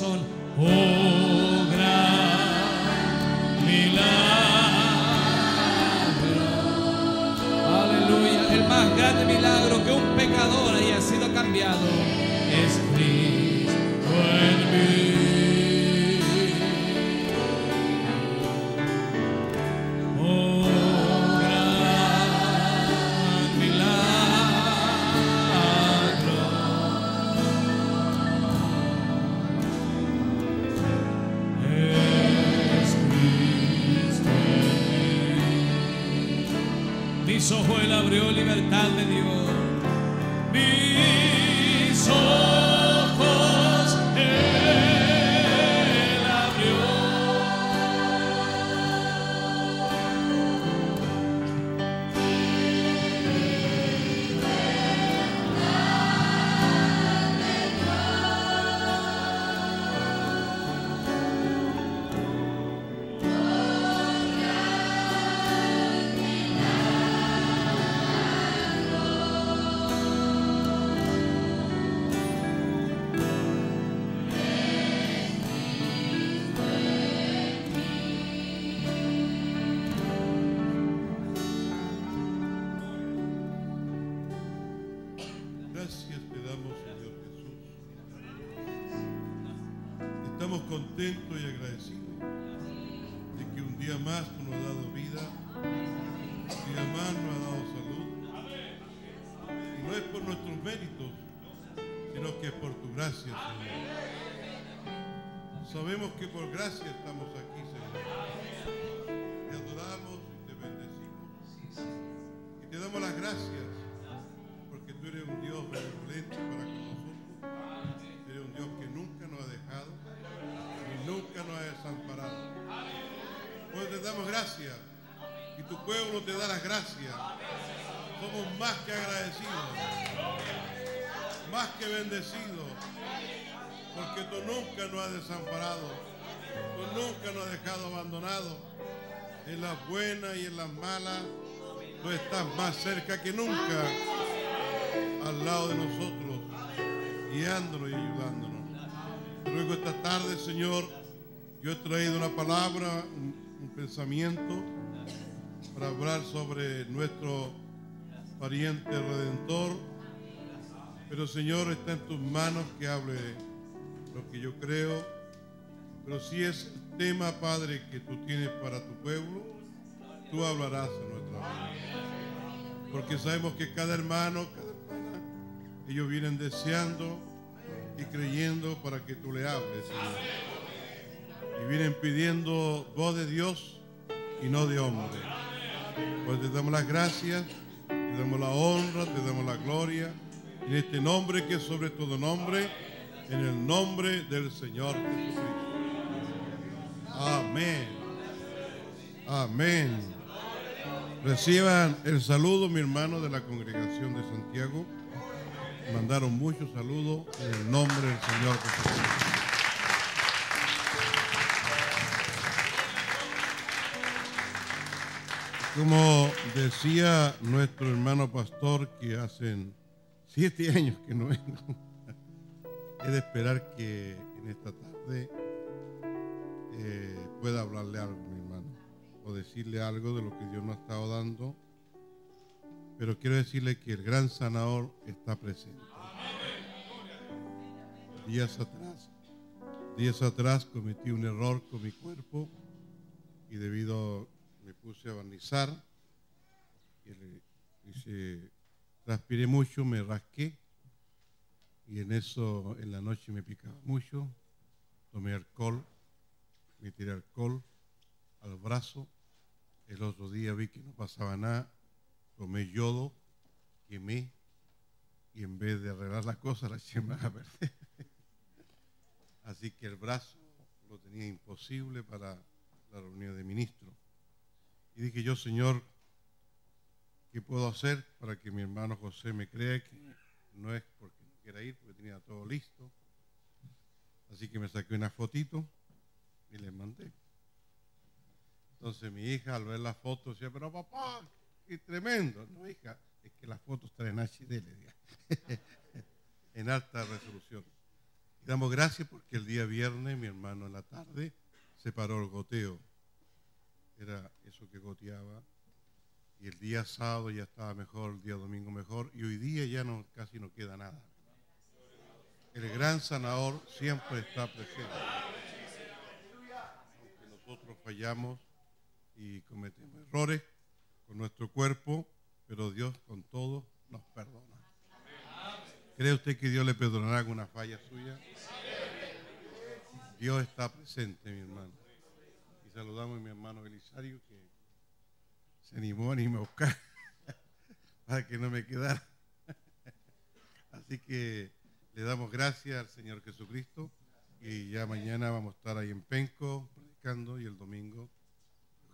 corazón. Oh, gran milagro. Aleluya. El más grande milagro que un pecador haya sido cambiado es Cristo en mí. Mis ojos él abrió, libertad me dio. Mis ojos él abrió. Contento y agradecido de que un día más tú nos has dado vida, un día más nos has dado salud, y no es por nuestros méritos, sino que es por tu gracia, Señor. Sabemos que por gracia estamos aquí, Señor. Te adoramos y te bendecimos y te damos las gracias porque tú eres un Dios benevolente para con nosotros, eres un Dios que nunca nos ha dejado, nunca nos has desamparado. Hoy te damos gracias y tu pueblo te da las gracias. Somos más que agradecidos, más que bendecidos, porque tú nunca nos has desamparado, tú nunca nos has dejado abandonados. En las buenas y en las malas tú estás más cerca que nunca, al lado de nosotros, guiándonos y ayudándonos. Luego esta tarde, Señor, yo he traído una palabra, un pensamiento para hablar sobre nuestro pariente redentor, pero Señor, está en tus manos que hable lo que yo creo, pero si es el tema, Padre, que tú tienes para tu pueblo, tú hablarás en nuestra vida, porque sabemos que cada hermano, cada hermana, ellos vienen deseando y creyendo para que tú le hables, Señor. Y vienen pidiendo voz de Dios y no de hombre. Pues te damos las gracias, te damos la honra, te damos la gloria, en este nombre que es sobre todo nombre, en el nombre del Señor Jesucristo. Amén. Amén. Reciban el saludo, mi hermano, de la congregación de Santiago. Mandaron muchos saludos en el nombre del Señor Jesucristo. Como decía nuestro hermano pastor, que hace 7 años que no vengo, he de esperar que en esta tarde pueda hablarle algo, mi hermano, o decirle algo de lo que Dios nos ha estado dando. Pero quiero decirle que el gran sanador está presente. Días atrás cometí un error con mi cuerpo y me puse a barnizar. Transpiré mucho, me rasqué y en eso en la noche me picaba mucho. Tomé alcohol, me tiré alcohol al brazo. El otro día vi que no pasaba nada. Tomé yodo, quemé y en vez de arreglar las cosas las eché más a perder. Así que el brazo lo tenía imposible para la reunión de ministros. Y dije yo, Señor, ¿qué puedo hacer para que mi hermano José me crea? Que no es porque no quiera ir, porque tenía todo listo. Así que me saqué una fotito y les mandé. Entonces mi hija al ver la foto decía, pero papá, ¡qué tremendo! No, hija, es que las fotos traen HD, en alta resolución. Y damos gracias porque el día viernes, mi hermano en la tarde, se paró el goteo. Era eso que goteaba. Y el día sábado ya estaba mejor, el día domingo mejor. Y hoy día ya no, casi no queda nada. El gran sanador siempre está presente. Aunque nosotros fallamos y cometemos errores con nuestro cuerpo, pero Dios con todo nos perdona. ¿Cree usted que Dios le perdonará alguna falla suya? Dios está presente, mi hermano. Y saludamos a mi hermano Elisario, que se animó a buscar para que no me quedara. Así que le damos gracias al Señor Jesucristo. Y ya mañana vamos a estar ahí en Penco, predicando, y el domingo.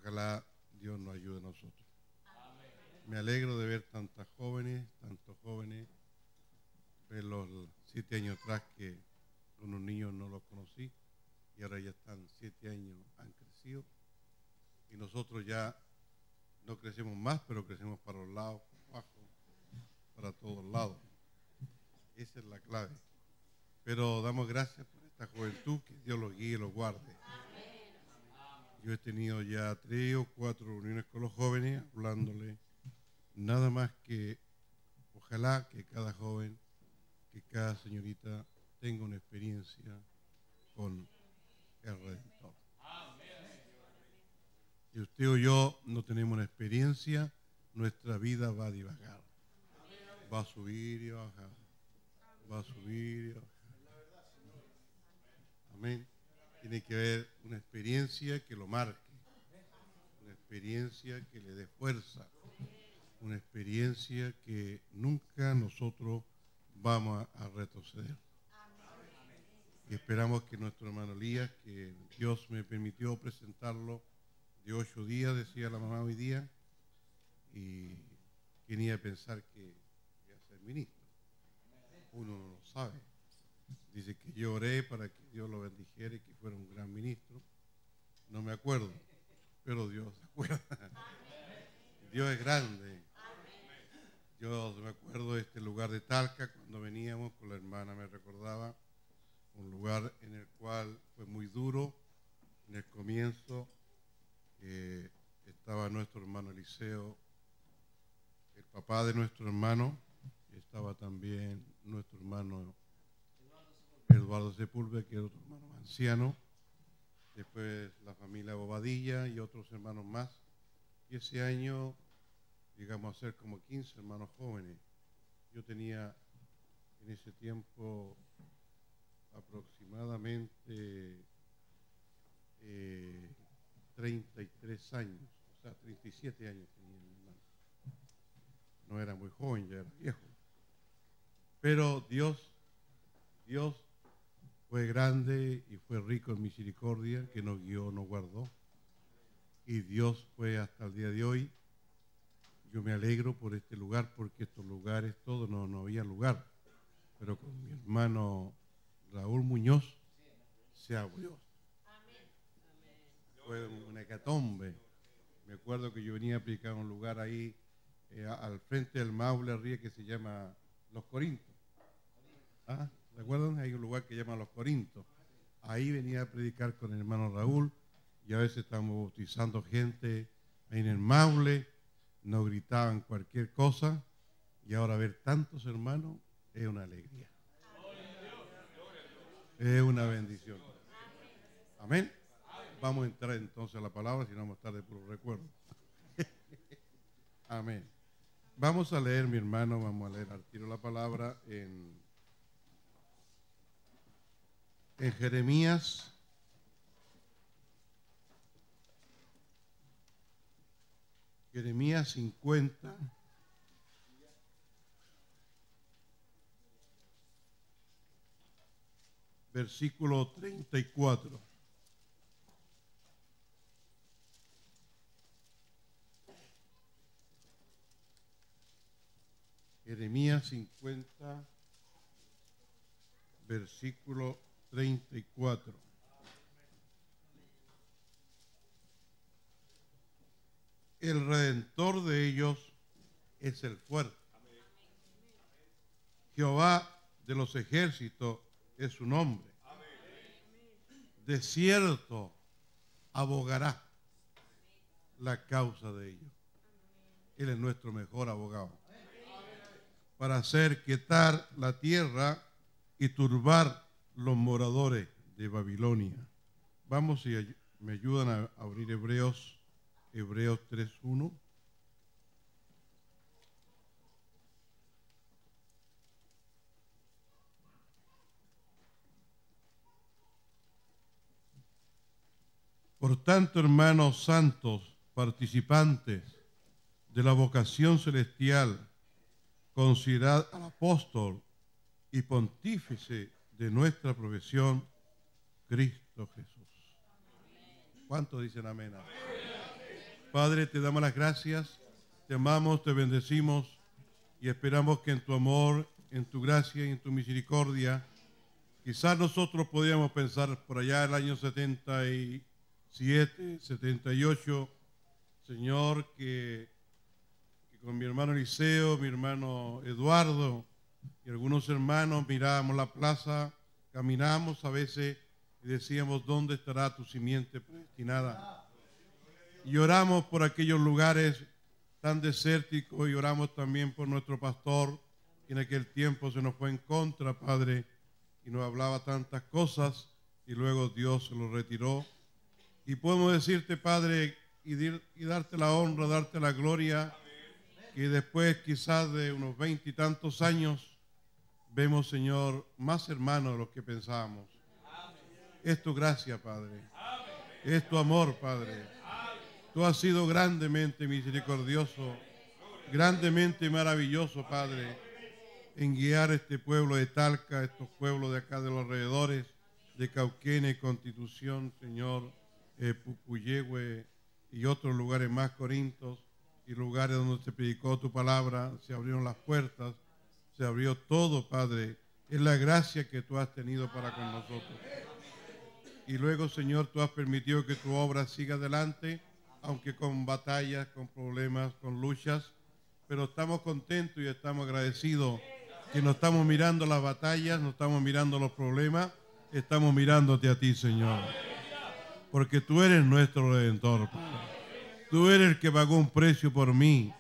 Ojalá Dios nos ayude a nosotros. Me alegro de ver tantas jóvenes, tantos jóvenes. De los 7 años atrás que con los niños no los conocí, y ahora ya están 7 años, han crecido, y nosotros ya no crecemos más, pero crecemos para los lados, para abajo, para todos lados. Esa es la clave. Pero damos gracias por esta juventud, que Dios los guíe y los guarde. Yo he tenido ya 3 o 4 reuniones con los jóvenes, hablándole nada más que ojalá que cada joven, que cada señorita tenga una experiencia con el Redentor. Si usted o yo no tenemos una experiencia, nuestra vida va a divagar. Va a subir y bajar. Va a subir y bajar. Amén. Tiene que haber una experiencia que lo marque. Una experiencia que le dé fuerza. Una experiencia que nunca nosotros vamos a retroceder. Y esperamos que nuestro hermano Elías, que Dios me permitió presentarlo de 8 días, decía la mamá hoy día, y quería pensar que iba a ser ministro. Uno no lo sabe. Dice que yo oré para que Dios lo bendijera y que fuera un gran ministro. No me acuerdo, pero Dios se acuerda. Dios es grande. Yo me acuerdo de este lugar de Talca, cuando veníamos con la hermana, me recordaba, un lugar en el cual fue muy duro. En el comienzo estaba nuestro hermano Eliseo, el papá de nuestro hermano, estaba también nuestro hermano Eduardo Sepúlveda, que era otro hermano anciano, después la familia Bobadilla y otros hermanos más, y ese año llegamos a ser como 15 hermanos jóvenes. Yo tenía en ese tiempo aproximadamente 33 años, o sea, 37 años tenía mi hermano. No era muy joven, ya era viejo. Pero Dios fue grande y fue rico en misericordia, que nos guió, nos guardó. Y Dios fue hasta el día de hoy. Yo me alegro por este lugar, porque estos lugares, todos, no había lugar. Pero con mi hermano Raúl Muñoz se abrió. Fue una hecatombe. Me acuerdo que yo venía a aplicar un lugar ahí, al frente del Maule, arriba, que se llama Los Corintios. ¿Ah? ¿Se acuerdan? Hay un lugar que se llama Los Corintios. Ahí venía a predicar con el hermano Raúl, y a veces estamos bautizando gente ahí en el Maule. Nos gritaban cualquier cosa, y ahora ver tantos hermanos es una alegría. Es una bendición. Amén. Vamos a entrar entonces a la palabra, si no vamos a estar de puro recuerdo. Amén. Vamos a leer, mi hermano, vamos a leer al tiro la palabra en Jeremías. Jeremías 50, versículo 34. Jeremías 50, versículo 34. El Redentor de ellos es el fuerte. Jehová de los ejércitos es su nombre. De cierto abogará la causa de ellos. Él es nuestro mejor abogado. Para hacer quietar la tierra y turbar los moradores de Babilonia. Vamos, si me ayudan a abrir Hebreos, Hebreos 3:1. Por tanto, hermanos santos, participantes de la vocación celestial, considerad al apóstol y pontífice de nuestra profesión, Cristo Jesús. ¿Cuántos dicen amén? Amén. Padre, te damos las gracias, te amamos, te bendecimos y esperamos que en tu amor, en tu gracia y en tu misericordia, quizás nosotros podíamos pensar por allá el año 78, Señor, que con mi hermano Eliseo, mi hermano Eduardo y algunos hermanos mirábamos la plaza, caminamos a veces y decíamos, ¿dónde estará tu simiente predestinada? Y oramos por aquellos lugares tan desérticos y oramos también por nuestro pastor, que en aquel tiempo se nos fue en contra, Padre, y nos hablaba tantas cosas y luego Dios se lo retiró. Y podemos decirte, Padre, y darte la honra, darte la gloria, que después quizás de unos 20 y tantos años, vemos, Señor, más hermanos de los que pensábamos. Es tu gracia, Padre. Es tu amor, Padre. Tú has sido grandemente misericordioso, grandemente maravilloso, Padre, en guiar este pueblo de Talca, estos pueblos de acá de los alrededores, de Cauquenes, Constitución, Señor, Puyehue y otros lugares más, Corintios, y lugares donde se predicó tu palabra, se abrieron las puertas, se abrió todo, Padre. Es la gracia que tú has tenido para con nosotros. Y luego, Señor, tú has permitido que tu obra siga adelante, aunque con batallas, con problemas, con luchas, pero estamos contentos y estamos agradecidos que no estamos mirando las batallas, no estamos mirando los problemas, estamos mirándote a ti, Señor. Porque tú eres nuestro Redentor, Padre. Tú eres el que pagó un precio por mí,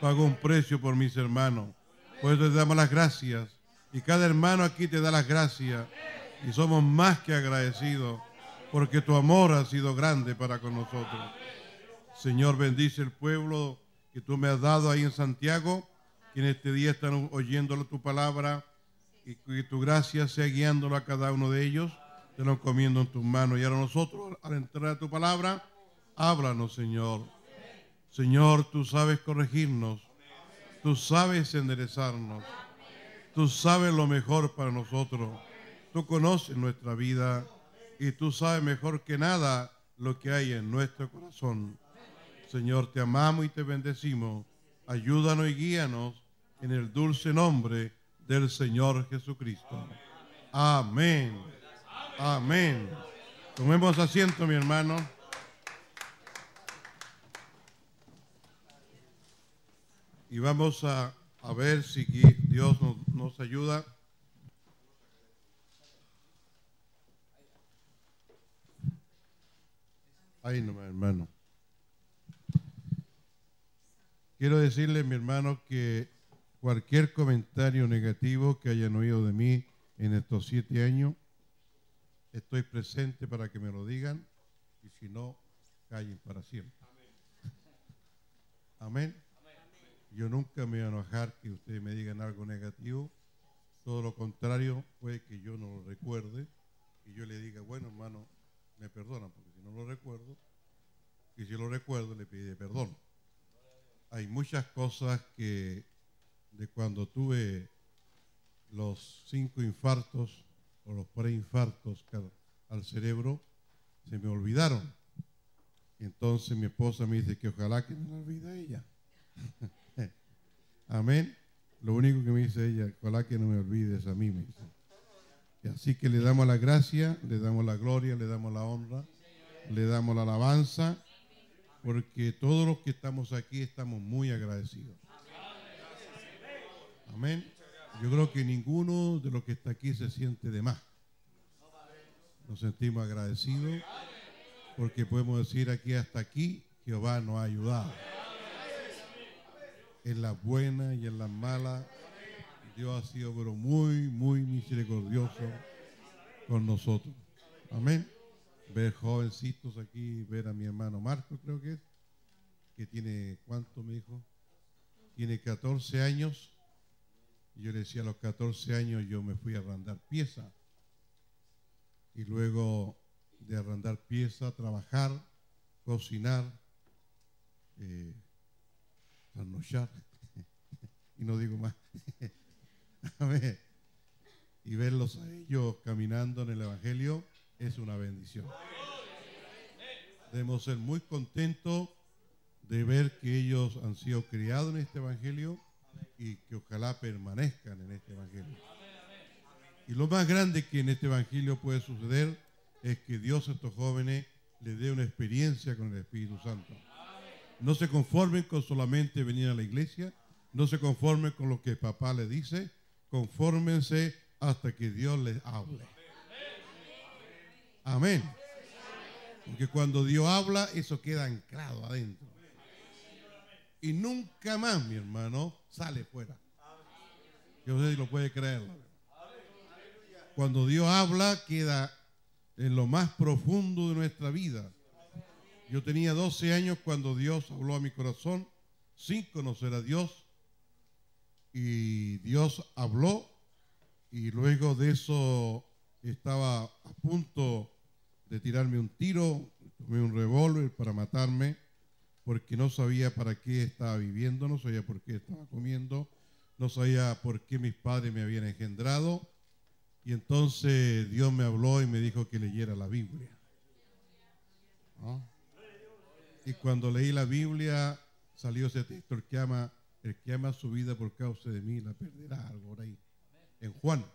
pagó un precio por mis hermanos. Por eso te damos las gracias. Y cada hermano aquí te da las gracias. Y somos más que agradecidos, porque tu amor ha sido grande para con nosotros. Señor, bendice el pueblo que tú me has dado ahí en Santiago, que en este día están oyendo tu palabra, y que tu gracia sea guiándolo a cada uno de ellos. Te lo encomiendo en tus manos. Y ahora nosotros, al entrar a tu palabra, háblanos, Señor. Señor, tú sabes corregirnos. Tú sabes enderezarnos. Tú sabes lo mejor para nosotros. Tú conoces nuestra vida y tú sabes mejor que nada lo que hay en nuestro corazón. Señor, te amamos y te bendecimos. Ayúdanos y guíanos en el dulce nombre del Señor Jesucristo. Amén. Amén. Tomemos asiento, mi hermano. Y vamos a ver si Dios nos ayuda. Ahí nomás, hermano. Quiero decirle, mi hermano, que cualquier comentario negativo que hayan oído de mí en estos 7 años, estoy presente para que me lo digan, y si no, callen para siempre. Amén. Amén. Yo nunca me voy a enojar que ustedes me digan algo negativo. Todo lo contrario, puede que yo no lo recuerde y yo le diga, bueno, hermano, me perdonan, porque si no lo recuerdo, y si lo recuerdo, le pide perdón. Hay muchas cosas que de cuando tuve los 5 infartos, o los preinfartos al cerebro, se me olvidaron. Entonces mi esposa me dice que ojalá que no la olvide ella. Amén. Lo único que me dice ella, ojalá que no me olvides a mí, me dice. Y así que le damos la gracia, le damos la gloria, le damos la honra, le damos la alabanza, porque todos los que estamos aquí estamos muy agradecidos. Amén. Yo creo que ninguno de los que está aquí se siente de más. Nos sentimos agradecidos porque podemos decir aquí hasta aquí, Jehová nos ha ayudado. En las buenas y en las malas, Dios ha sido pero muy, muy misericordioso con nosotros. Amén. Ver jovencitos aquí, ver a mi hermano Marco, creo que es, que tiene, ¿cuánto me dijo? Tiene 14 años. Y yo le decía, a los 14 años yo me fui a arrendar pieza. Y luego de arrendar pieza, trabajar, cocinar, trasnochar, y no digo más. A ver, y verlos a ellos caminando en el Evangelio es una bendición. Debemos ser muy contentos de ver que ellos han sido criados en este Evangelio y que ojalá permanezcan en este Evangelio. Y lo más grande que en este Evangelio puede suceder es que Dios a estos jóvenes les dé una experiencia con el Espíritu Santo. No se conformen con solamente venir a la iglesia, no se conformen con lo que papá les dice, confórmense hasta que Dios les hable. Amén. Porque cuando Dios habla, eso queda anclado adentro. Y nunca más, mi hermano, sale fuera. Yo sé si lo puede creer. Cuando Dios habla, queda en lo más profundo de nuestra vida. Yo tenía 12 años cuando Dios habló a mi corazón, sin conocer a Dios. Y Dios habló, y luego de eso estaba a punto de tirarme un tiro, tomé un revólver para matarme, porque no sabía para qué estaba viviendo, no sabía por qué estaba comiendo, no sabía por qué mis padres me habían engendrado. Y entonces Dios me habló y me dijo que leyera la Biblia, ¿no? Y cuando leí la Biblia salió ese texto, el que ama su vida por causa de mí la perderá, algo por ahí, en Juan.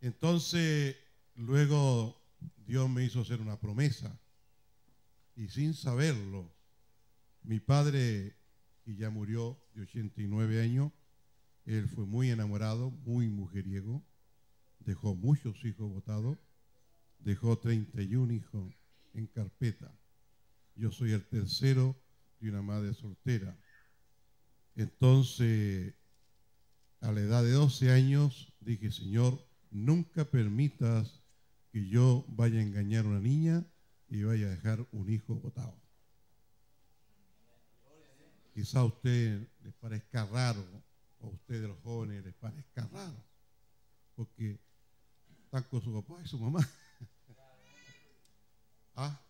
Entonces, luego Dios me hizo hacer una promesa, y sin saberlo, mi padre, que ya murió de 89 años, él fue muy enamorado, muy mujeriego, dejó muchos hijos botados, dejó 31 hijos en carpeta. Yo soy el tercero de una madre soltera. Entonces, a la edad de 12 años, dije, Señor, nunca permitas que yo vaya a engañar a una niña y vaya a dejar un hijo botado. Quizá a usted les parezca raro, o a ustedes los jóvenes les parezca raro, porque están con su papá y su mamá. ¿Ah?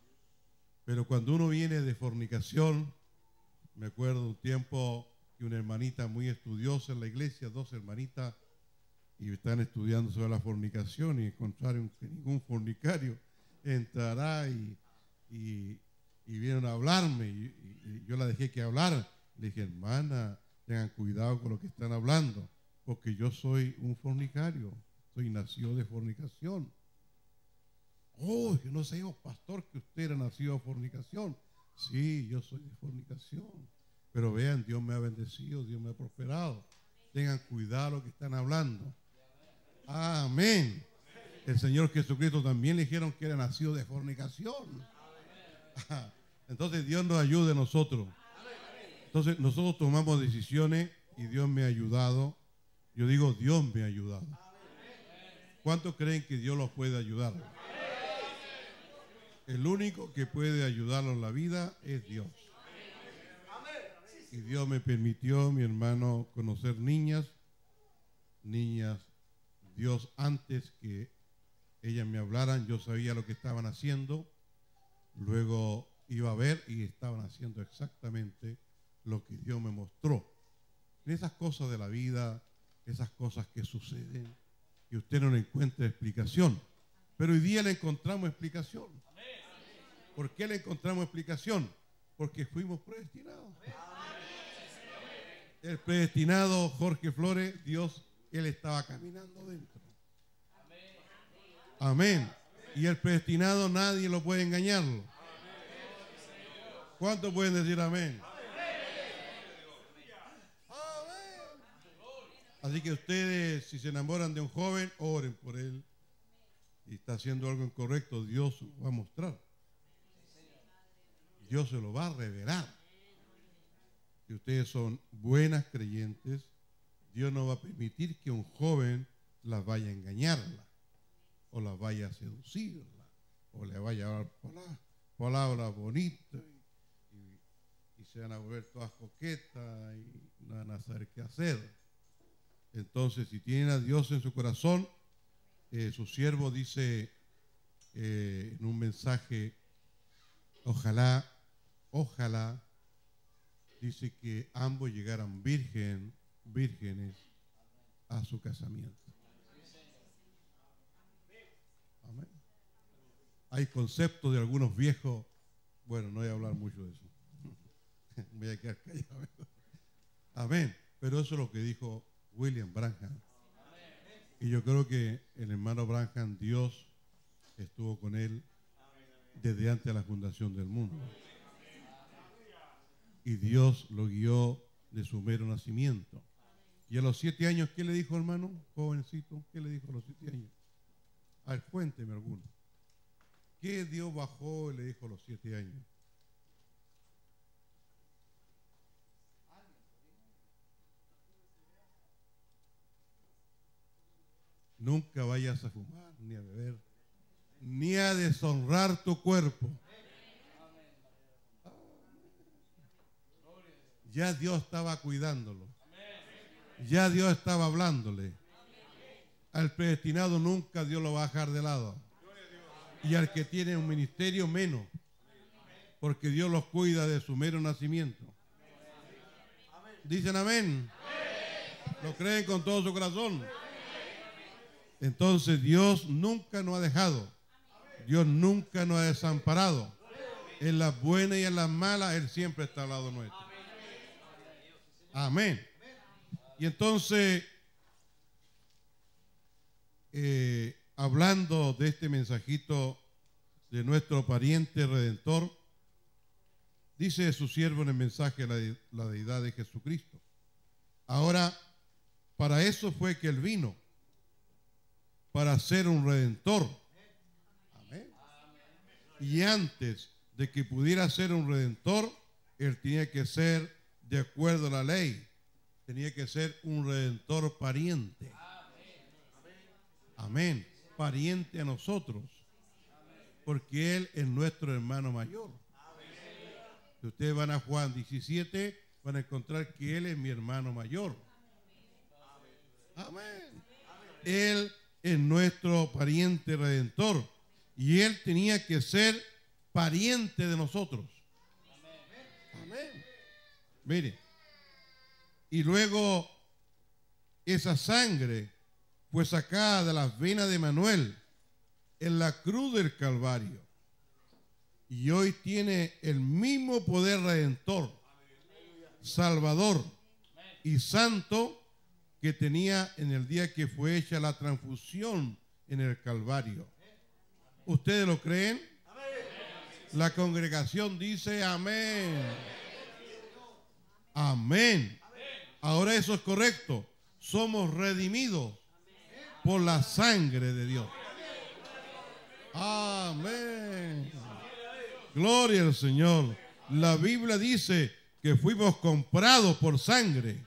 Pero cuando uno viene de fornicación, me acuerdo un tiempo que una hermanita muy estudiosa en la iglesia, dos hermanitas, y están estudiando sobre la fornicación y encontraron que ningún fornicario entrará y vinieron a hablarme y yo la dejé que hablar. Le dije, hermana, tengan cuidado con lo que están hablando, porque yo soy un fornicario, soy nacido de fornicación. Oh, que no sabíamos, pastor, que usted era nacido de fornicación. Sí, yo soy de fornicación, pero vean, Dios me ha bendecido, Dios me ha prosperado. Tengan cuidado lo que están hablando. Amén. El Señor Jesucristo también le dijeron que era nacido de fornicación. Entonces Dios nos ayude a nosotros. Entonces nosotros tomamos decisiones y Dios me ha ayudado. Yo digo, Dios me ha ayudado. ¿Cuántos creen que Dios los puede ayudar? El único que puede ayudarlos en la vida es Dios. Y Dios me permitió, mi hermano, conocer niñas, Dios antes que ellas me hablaran, yo sabía lo que estaban haciendo, luego iba a ver y estaban haciendo exactamente lo que Dios me mostró. En esas cosas de la vida, esas cosas que suceden, que usted no le encuentra explicación, pero hoy día le encontramos explicación. ¿Por qué le encontramos explicación? Porque fuimos predestinados. El predestinado Jorge Flores, Dios, él estaba caminando dentro. Amén. Y el predestinado nadie lo puede engañarlo. ¿Cuántos pueden decir amén? Amén. Así que ustedes, si se enamoran de un joven, oren por él. y está haciendo algo incorrecto, Dios va a mostrar. Dios se lo va a revelar. Si ustedes son buenas creyentes, Dios no va a permitir que un joven las vaya a engañarla, o las vaya a seducirla, o le vaya a dar palabras bonitas, y se van a volver todas coquetas y no van a saber qué hacer. Entonces, si tienen a Dios en su corazón, su siervo dice en un mensaje, ojalá, dice que ambos llegaran vírgenes a su casamiento. Amén. Hay conceptos de algunos viejos, bueno, no voy a hablar mucho de eso. Voy a quedar callado. Amén. Pero eso es lo que dijo William Branham. Y yo creo que el hermano Branham, Dios estuvo con él desde antes de la fundación del mundo. Y Dios lo guió de su mero nacimiento. Y a los 7 años, ¿qué le dijo, hermano? Jovencito, ¿qué le dijo a los 7 años? A ver, cuénteme alguno. ¿Qué Dios bajó y le dijo a los 7 años? Nunca vayas a fumar, ni a beber, ni a deshonrar tu cuerpo. Ya Dios estaba cuidándolo. Ya Dios estaba hablándole. Al predestinado nunca Dios lo va a dejar de lado. Y al que tiene un ministerio, menos. Porque Dios los cuida de su mero nacimiento. ¿Dicen amén? ¿Lo creen con todo su corazón? Entonces Dios nunca nos ha dejado. Dios nunca nos ha desamparado. En las buenas y en las malas, Él siempre está al lado nuestro. Amén. Y entonces, hablando de este mensajito de nuestro pariente redentor, dice su siervo en el mensaje la deidad de Jesucristo. Ahora, para eso fue que Él vino, para ser un redentor. Amén. Y antes de que pudiera ser un redentor, Él tenía que ser de acuerdo a la ley, tenía que ser un redentor pariente. Amén. Pariente a nosotros, porque Él es nuestro hermano mayor. Si ustedes van a Juan 17, van a encontrar que Él es mi hermano mayor. Amén. Él es nuestro pariente redentor, y Él tenía que ser pariente de nosotros. Amén. Mire, y luego esa sangre fue sacada de las venas de Manuel en la cruz del Calvario, y hoy tiene el mismo poder redentor, salvador y santo que tenía en el día que fue hecha la transfusión en el Calvario. ¿Ustedes lo creen? La congregación dice amén. Amén. Ahora eso es correcto. Somos redimidos por la sangre de Dios. Amén. Gloria al Señor. La Biblia dice que fuimos comprados por sangre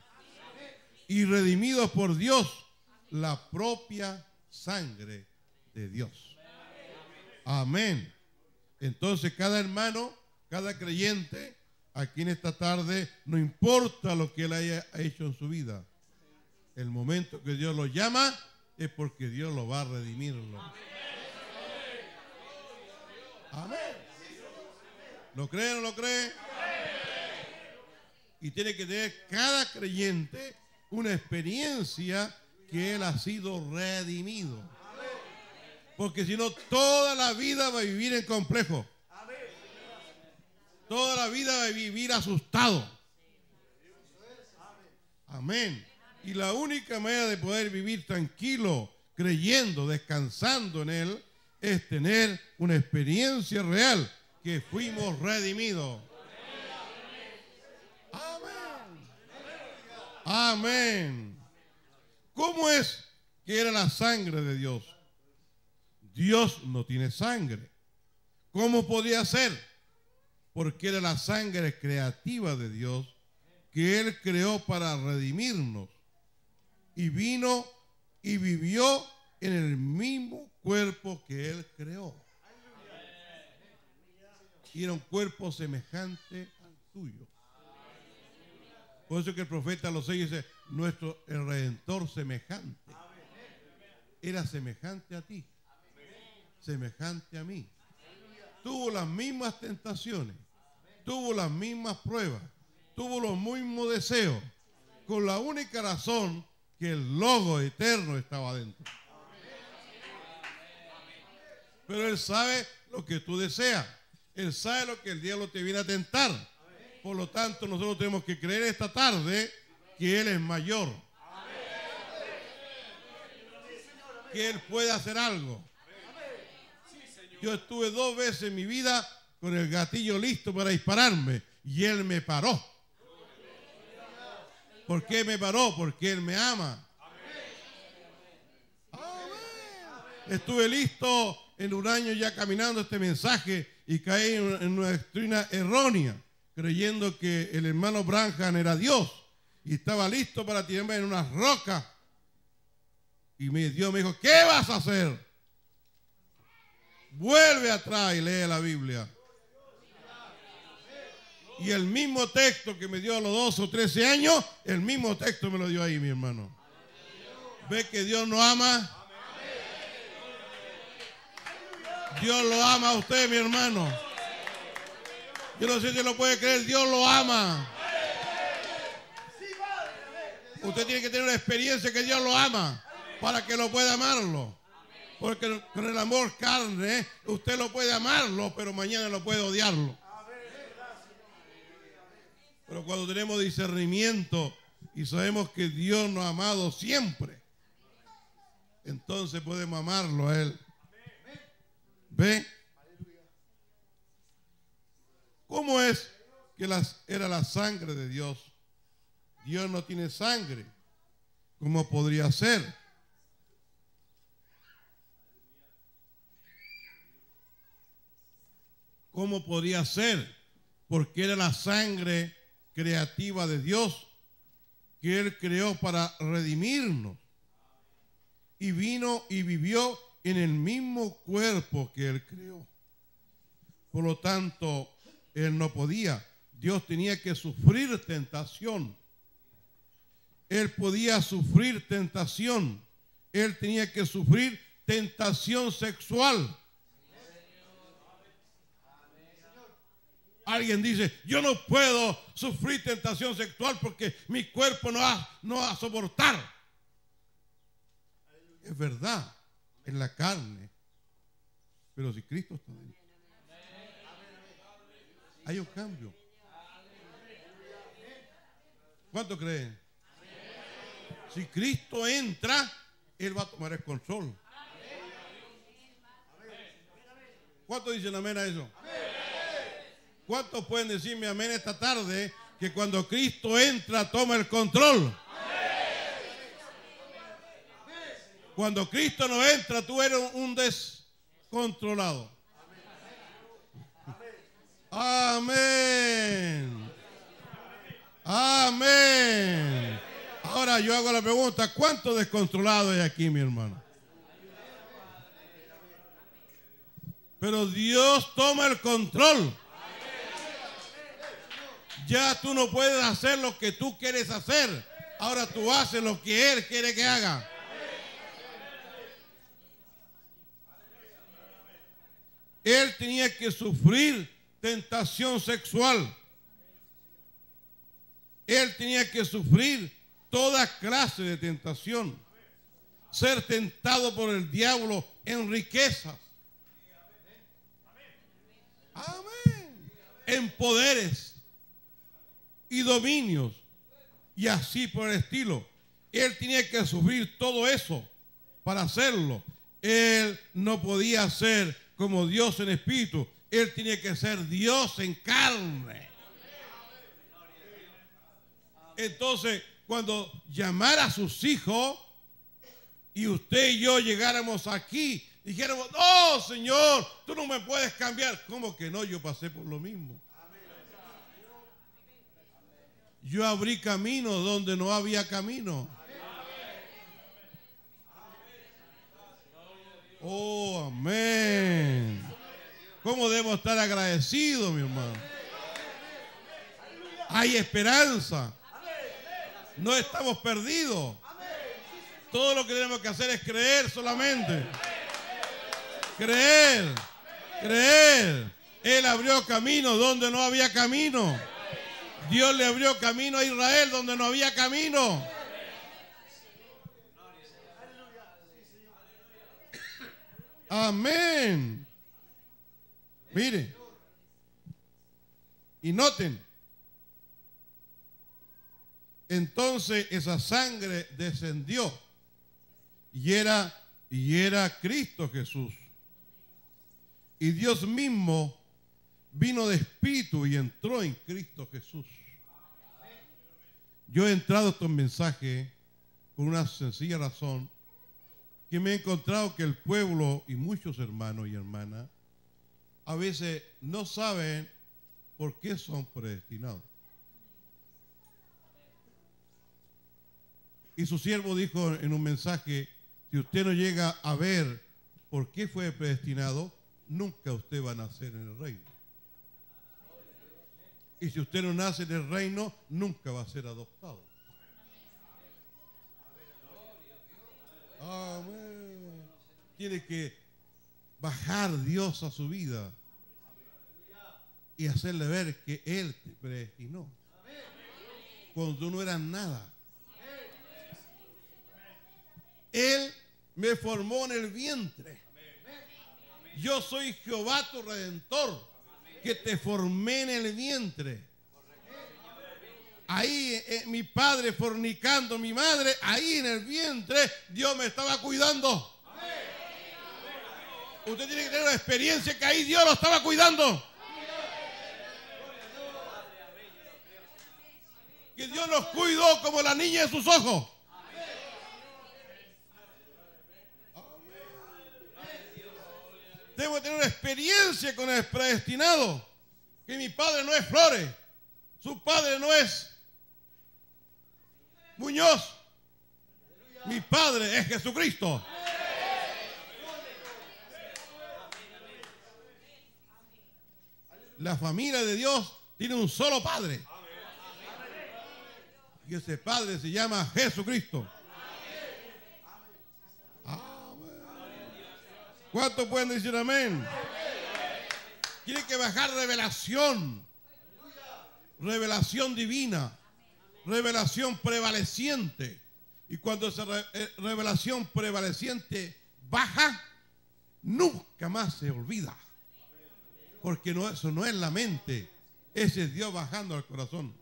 y redimidos por Dios, la propia sangre de Dios. Amén. Entonces cada hermano, cada creyente, aquí en esta tarde, no importa lo que él haya hecho en su vida, el momento que Dios lo llama es porque Dios lo va a redimirlo. Amén. ¿Lo cree o no lo cree? Y tiene que tener cada creyente una experiencia que él ha sido redimido, porque si no, toda la vida va a vivir en complejo, toda la vida va a vivir asustado. Amén. Y la única manera de poder vivir tranquilo, creyendo, descansando en Él, es tener una experiencia real que fuimos redimidos. Amén. ¿Cómo es que era la sangre de Dios? Dios no tiene sangre. ¿Cómo podía ser? Porque era la sangre creativa de Dios que Él creó para redimirnos. Y vino y vivió en el mismo cuerpo que Él creó. Y era un cuerpo semejante al tuyo. Por eso que el profeta lo dice, el Redentor semejante. Era semejante a ti, semejante a mí. Tuvo las mismas tentaciones, tuvo las mismas pruebas, tuvo los mismos deseos, con la única razón que el Logos eterno estaba dentro. Pero Él sabe lo que tú deseas. Él sabe lo que el diablo te viene a tentar. Por lo tanto, nosotros tenemos que creer esta tarde que Él es mayor. Que Él puede hacer algo. Yo estuve 2 veces en mi vida con el gatillo listo para dispararme y Él me paró. ¿Por qué me paró? Porque Él me ama. Estuve listo en 1 año ya caminando este mensaje y caí en una doctrina errónea, creyendo que el hermano Branham era Dios y estaba listo para tirarme en unas rocas. Y Dios me dijo, ¿qué vas a hacer? Vuelve atrás y lee la Biblia. Y el mismo texto que me dio a los 12 o 13 años, el mismo texto me lo dio ahí, mi hermano. ¿Ve que Dios nos ama? Dios lo ama a usted, mi hermano. Yo no sé si lo puede creer, Dios lo ama. Usted tiene que tener una experiencia que Dios lo ama para que lo pueda amarlo. Porque con el amor carne, usted lo puede amarlo, pero mañana lo puede odiarlo. Pero cuando tenemos discernimiento y sabemos que Dios nos ha amado siempre, entonces podemos amarlo a Él. ¿Ve? ¿Cómo es que era la sangre de Dios? Dios no tiene sangre. ¿Cómo podría ser? ¿Cómo podría ser? Porque era la sangre creativa de Dios que Él creó para redimirnos. Y vino y vivió en el mismo cuerpo que Él creó. Por lo tanto, Él no podía. Dios tenía que sufrir tentación. Él podía sufrir tentación. Él tenía que sufrir tentación sexual. Alguien dice, yo no puedo sufrir tentación sexual porque mi cuerpo no va a soportar. Es verdad, en la carne. Pero si Cristo está dentro, hay un cambio. ¿Cuánto creen? Si Cristo entra, Él va a tomar el control. ¿Cuánto dicen amén a eso? ¿Cuántos pueden decirme amén esta tarde? Que cuando Cristo entra, toma el control. Cuando Cristo no entra, tú eres un descontrolado. Amén. Amén. Ahora yo hago la pregunta, ¿cuántos descontrolados hay aquí, mi hermano? Pero Dios toma el control. Ya tú no puedes hacer lo que tú quieres hacer. Ahora tú haces lo que Él quiere que haga. Él tenía que sufrir tentación sexual. Él tenía que sufrir toda clase de tentación. Ser tentado por el diablo en riquezas. Amén. En poderes y dominios, y así por el estilo. Él tenía que sufrir todo eso para hacerlo. Él no podía ser como Dios en espíritu. Él tenía que ser Dios en carne. Entonces, cuando llamara a sus hijos y usted y yo llegáramos aquí Dijeron, oh Señor, tú no me puedes cambiar. ¿Cómo que no? Yo pasé por lo mismo. Yo abrí caminos donde no había camino. Oh, amén. ¿Cómo debo estar agradecido, mi hermano? Hay esperanza. No estamos perdidos. Todo lo que tenemos que hacer es creer solamente. Creer, creer. Él abrió camino donde no había camino. Dios le abrió camino a Israel donde no había camino. Amén. Mire. Y noten. Entonces esa sangre descendió y era Cristo Jesús. Y Dios mismo vino de espíritu y entró en Cristo Jesús. Yo he entrado a estos mensajes por una sencilla razón, que me he encontrado que el pueblo y muchos hermanos y hermanas a veces no saben por qué son predestinados. Y su siervo dijo en un mensaje, si usted no llega a ver por qué fue predestinado, nunca usted va a nacer en el reino. Y si usted no nace en el reino, nunca va a ser adoptado. Amén. Tiene que bajar Dios a su vida y hacerle ver que Él te predestinó cuando tú no eras nada. Él me formó en el vientre. Yo soy Jehová tu Redentor, que te formé en el vientre. Ahí mi padre fornicando, mi madre, ahí en el vientre, Dios me estaba cuidando. Amén. Usted tiene que tener la experiencia que ahí Dios lo estaba cuidando. Amén. Que Dios nos cuidó como la niña de sus ojos. Debo tener una experiencia con el predestinado. Que mi padre no es Flores. Su padre no es Muñoz. Mi padre es Jesucristo. La familia de Dios tiene un solo padre. Y ese padre se llama Jesucristo. ¿Cuántos pueden decir amén? Tiene que bajar revelación. Revelación divina. Revelación prevaleciente. Y cuando esa revelación prevaleciente baja, nunca más se olvida. Porque no, eso no es la mente. Ese es Dios bajando al corazón.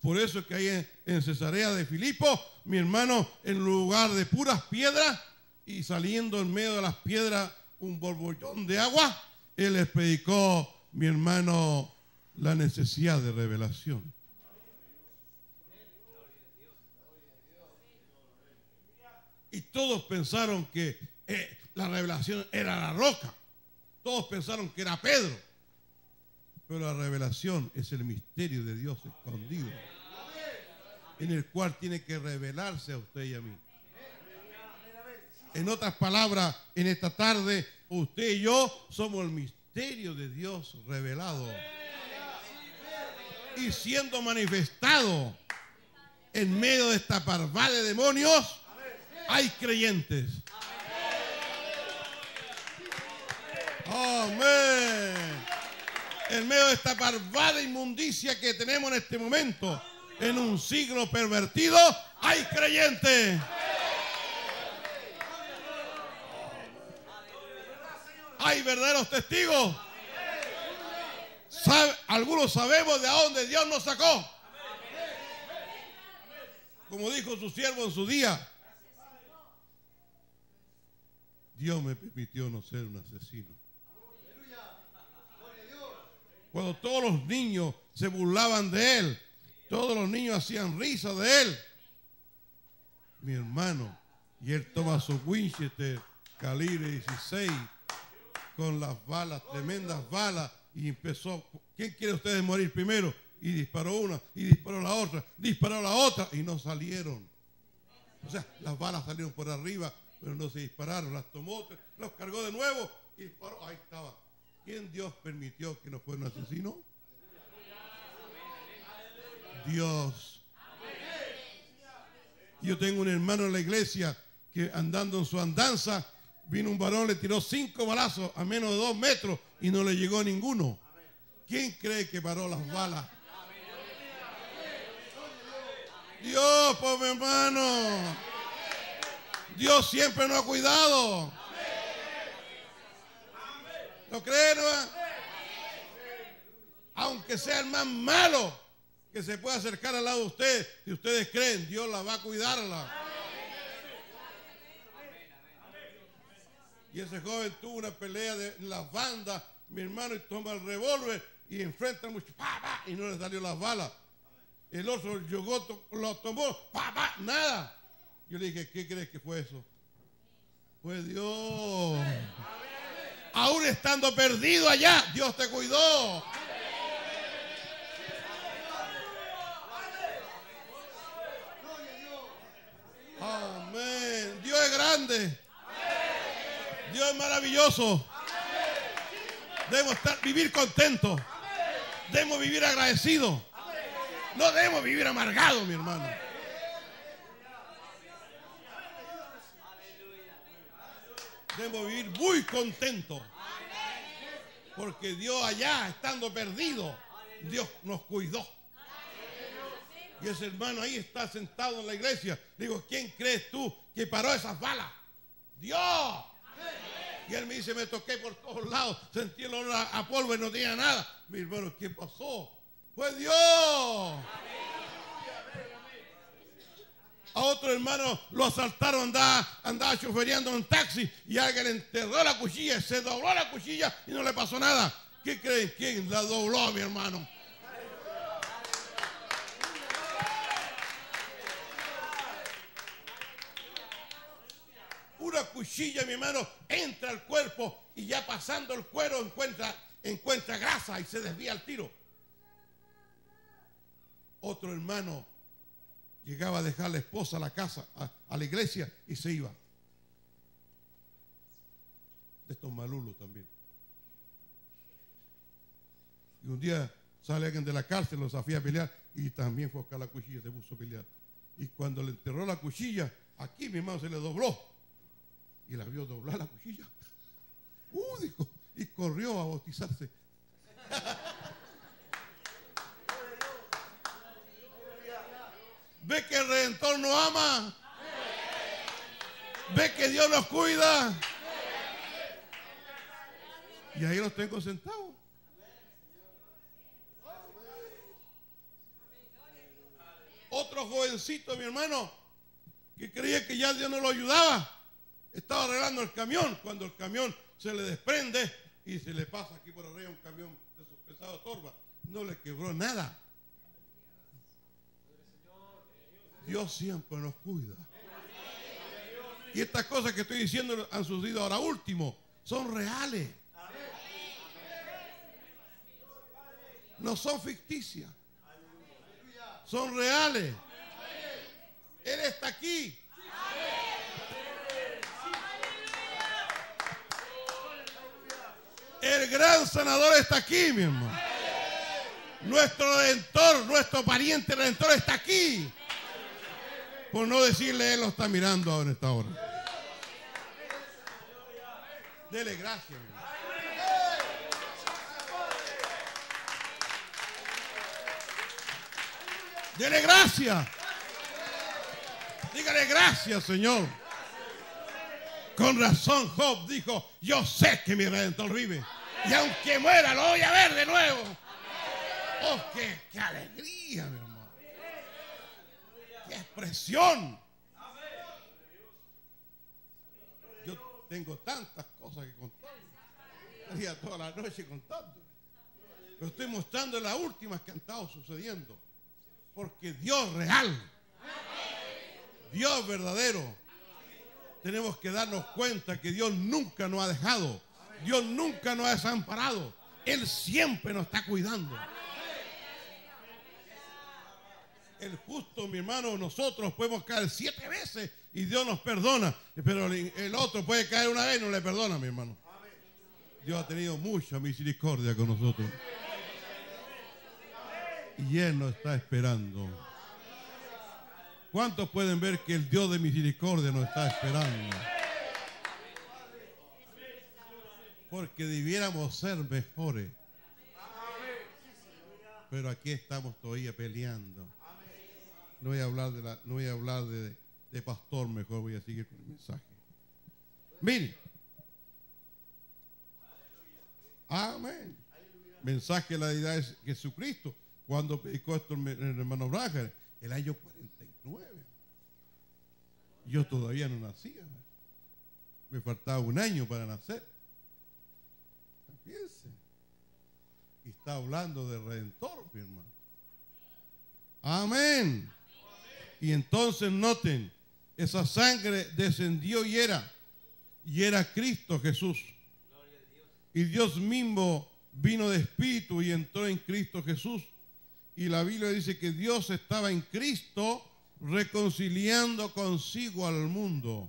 Por eso es que ahí en Cesarea de Filipo, mi hermano, en lugar de puras piedras, y saliendo en medio de las piedras un borbollón de agua, él les predicó, mi hermano, la necesidad de revelación. Y todos pensaron que la revelación era la roca. Todos pensaron que era Pedro. Pero la revelación es el misterio de Dios escondido, en el cual tiene que revelarse a usted y a mí. En otras palabras, en esta tarde, usted y yo somos el misterio de Dios revelado y siendo manifestado en medio de esta parvada de demonios. Hay creyentes. Amén. En medio de esta parvada inmundicia que tenemos en este momento, en un siglo pervertido, hay creyentes. Hay verdaderos testigos. Algunos sabemos de dónde Dios nos sacó. Como dijo su siervo en su día, Dios me permitió no ser un asesino. Cuando todos los niños se burlaban de él, todos los niños hacían risa de él, mi hermano, y él toma su Winchester calibre 16 con las balas, tremendas balas, y empezó, ¿quién quiere ustedes morir primero? Y disparó una, y disparó la otra, y no salieron. O sea, las balas salieron por arriba, pero no se dispararon, las tomó, los cargó de nuevo y disparó, ahí estaba. ¿Quién Dios permitió que no fuera un asesino? Dios. Yo tengo un hermano en la iglesia que andando en su andanza, vino un varón, le tiró 5 balazos a menos de 2 metros y no le llegó ninguno. ¿Quién cree que paró las balas? Dios, pues mi hermano. Dios siempre nos ha cuidado. ¿Lo creen? Aunque sea el más malo que se pueda acercar al lado de ustedes, si ustedes creen, Dios la va a cuidarla. Y ese joven tuvo una pelea de las bandas, mi hermano, y toma el revólver y enfrenta mucho, y no le salió las balas. El otro llegó, lo tomó, nada. Yo le dije, ¿qué crees que fue eso? Fue Dios. Aún estando perdido allá, Dios te cuidó. Amén. Dios es grande. Dios es maravilloso. Debemos vivir contentos. Debemos vivir agradecidos. No debemos vivir amargados, mi hermano. Debemos vivir muy contentos. Porque Dios allá, estando perdido, Dios nos cuidó. Y ese hermano ahí está sentado en la iglesia. Digo, ¿quién crees tú que paró esas balas? ¡Dios! Y él me dice, me toqué por todos lados, sentí el olor a polvo y no tenía nada. Mi hermano, ¿qué pasó? ¡Fue Dios! A otro hermano lo asaltaron, andaba chofereando en taxi y alguien enterró la cuchilla, se dobló la cuchilla y no le pasó nada. ¿Qué creen? ¿Quién la dobló, mi hermano? Una cuchilla, mi hermano, entra al cuerpo y ya pasando el cuero encuentra grasa y se desvía el tiro. Otro hermano llegaba a dejar a la esposa a la casa, a la iglesia, y se iba. De estos malulos también. Y un día sale alguien de la cárcel, lo desafía a pelear, y también fue a buscar la cuchilla y se puso a pelear. Y cuando le enterró la cuchilla, aquí mi hermano se le dobló. Y la vio doblar la cuchilla. Dijo, y corrió a bautizarse. Ve que el Redentor nos ama. Ve que Dios nos cuida. Y ahí los tengo sentados. Otro jovencito, mi hermano, que creía que ya Dios no lo ayudaba. Estaba arreglando el camión cuando el camión se le desprende y se le pasa aquí por arriba un camión de esos pesados torba. No le quebró nada. Dios siempre nos cuida. Y estas cosas que estoy diciendo han sucedido ahora último. Son reales. No son ficticias. Son reales. Él está aquí. El gran sanador está aquí, mi hermano. Nuestro Redentor, nuestro pariente Redentor está aquí. Por no decirle, él lo está mirando ahora en esta hora. Dele gracias, mi hermano. Dele gracias. Dígale gracias, Señor. Con razón Job dijo, yo sé que mi Redentor vive. Y aunque muera, lo voy a ver de nuevo. ¡Oh, qué alegría, mi hermano! ¡Qué expresión! Yo tengo tantas cosas que contar. Estaría toda la noche contando. Pero estoy mostrando las últimas que han estado sucediendo. Porque Dios real. Dios verdadero. tenemos que darnos cuenta que Dios nunca nos ha dejado. Dios nunca nos ha desamparado. Él siempre nos está cuidando. El justo, mi hermano, nosotros podemos caer 7 veces y Dios nos perdona. Pero el otro puede caer una vez y no le perdona, mi hermano. Dios ha tenido mucha misericordia con nosotros. Y Él nos está esperando. ¿Cuántos pueden ver que el Dios de misericordia nos está esperando? Porque debiéramos ser mejores. Pero aquí estamos todavía peleando. No voy a hablar de, de pastor, mejor voy a seguir con el mensaje. Mire. Amén. Mensaje de la deidad de Jesucristo. Cuando predicó esto el hermano Branham, el año 49. Yo todavía no nacía. Me faltaba un año para nacer. Fíjense. Y está hablando del Redentor, mi hermano. Amén. Y entonces noten, esa sangre descendió y era Cristo Jesús. Y Dios mismo vino de espíritu y entró en Cristo Jesús. Y la Biblia dice que Dios estaba en Cristo reconciliando consigo al mundo.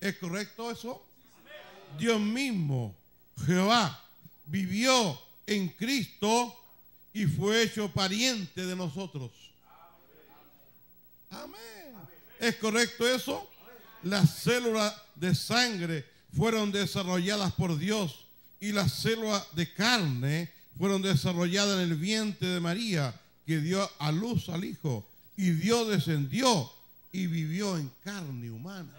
¿Es correcto eso? Dios mismo, Jehová, vivió en Cristo y fue hecho pariente de nosotros. Amén. ¿Es correcto eso? Las células de sangre fueron desarrolladas por Dios y las células de carne fueron desarrolladas en el vientre de María, que dio a luz al Hijo. Y Dios descendió y vivió en carne humana.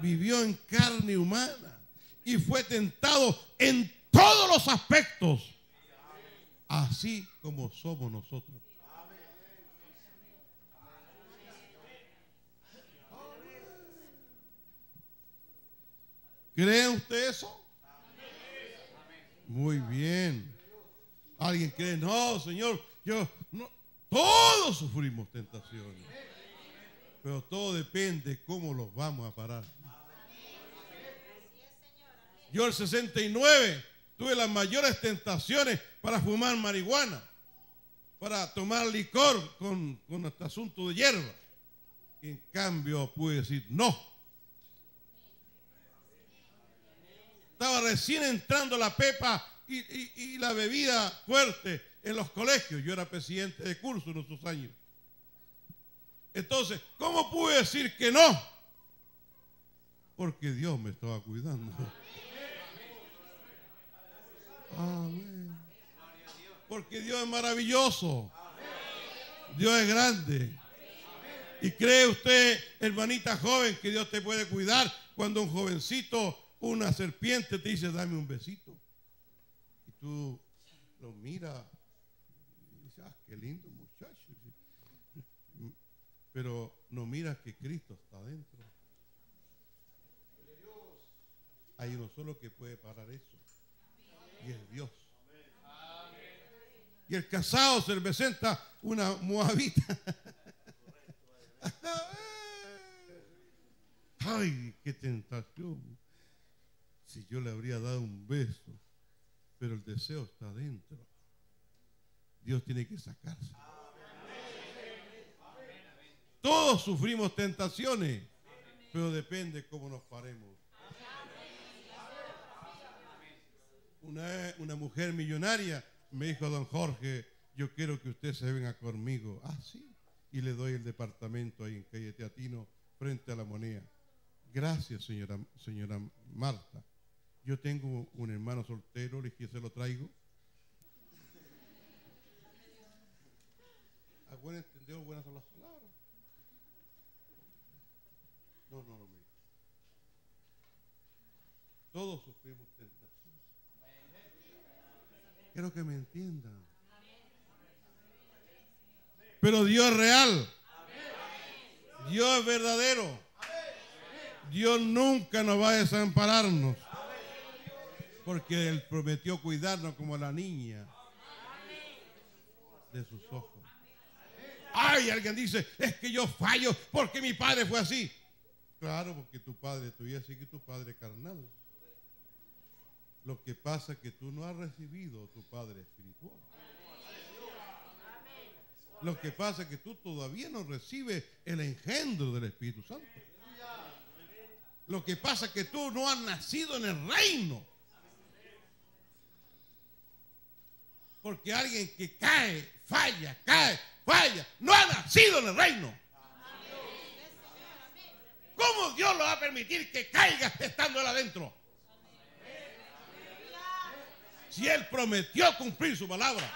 Vivió en carne humana y fue tentado en todos los aspectos, así como somos nosotros. ¿Cree usted eso? Muy bien. ¿Alguien cree? No, Señor, yo no. Todos sufrimos tentaciones, pero todo depende cómo los vamos a parar. Yo el 69 tuve las mayores tentaciones para fumar marihuana, para tomar licor con este asunto de hierba. Y en cambio pude decir no. Estaba recién entrando la pepa y la bebida fuerte en los colegios. Yo era presidente de curso en esos años. Entonces, ¿cómo pude decir que no? Porque Dios me estaba cuidando. Amén. Porque Dios es maravilloso. Dios es grande. ¿Y cree usted, hermanita joven, que Dios te puede cuidar cuando un jovencito, una serpiente, te dice dame un besito? Y tú lo miras y dices, ah, qué lindo muchacho. Pero no miras que Cristo está dentro. Hay uno solo que puede parar eso, y es Dios. Y el casado se le presenta una moabita. Ay, qué tentación. Si yo le habría dado un beso, pero el deseo está dentro. Dios tiene que sacarse. Todos sufrimos tentaciones, pero depende cómo nos paremos. Una mujer millonaria me dijo, don Jorge, yo quiero que usted se venga conmigo. Ah, sí. Y le doy el departamento ahí en calle Teatino, frente a la Moneda. Gracias, señora Marta. Yo tengo un hermano soltero, le dije, se lo traigo. A buen entendedor, buenas son las palabras. No. Todos sufrimos tentaciones. Quiero que me entiendan. Pero Dios es real. Dios es verdadero. Dios nunca nos va a desampararnos, porque Él prometió cuidarnos como la niña de sus ojos. ay, alguien dice, es que yo fallo porque mi padre fue así. Claro, porque tu padre, tu vida sigue tu padre carnal. Lo que pasa es que tú no has recibido a tu padre espiritual. Lo que pasa es que tú todavía no recibes el engendro del Espíritu Santo. Lo que pasa es que tú no has nacido en el reino. Porque alguien que cae, falla, no ha nacido en el reino. ¿Cómo Dios lo va a permitir que caigas estando él adentro? Si él prometió cumplir su palabra.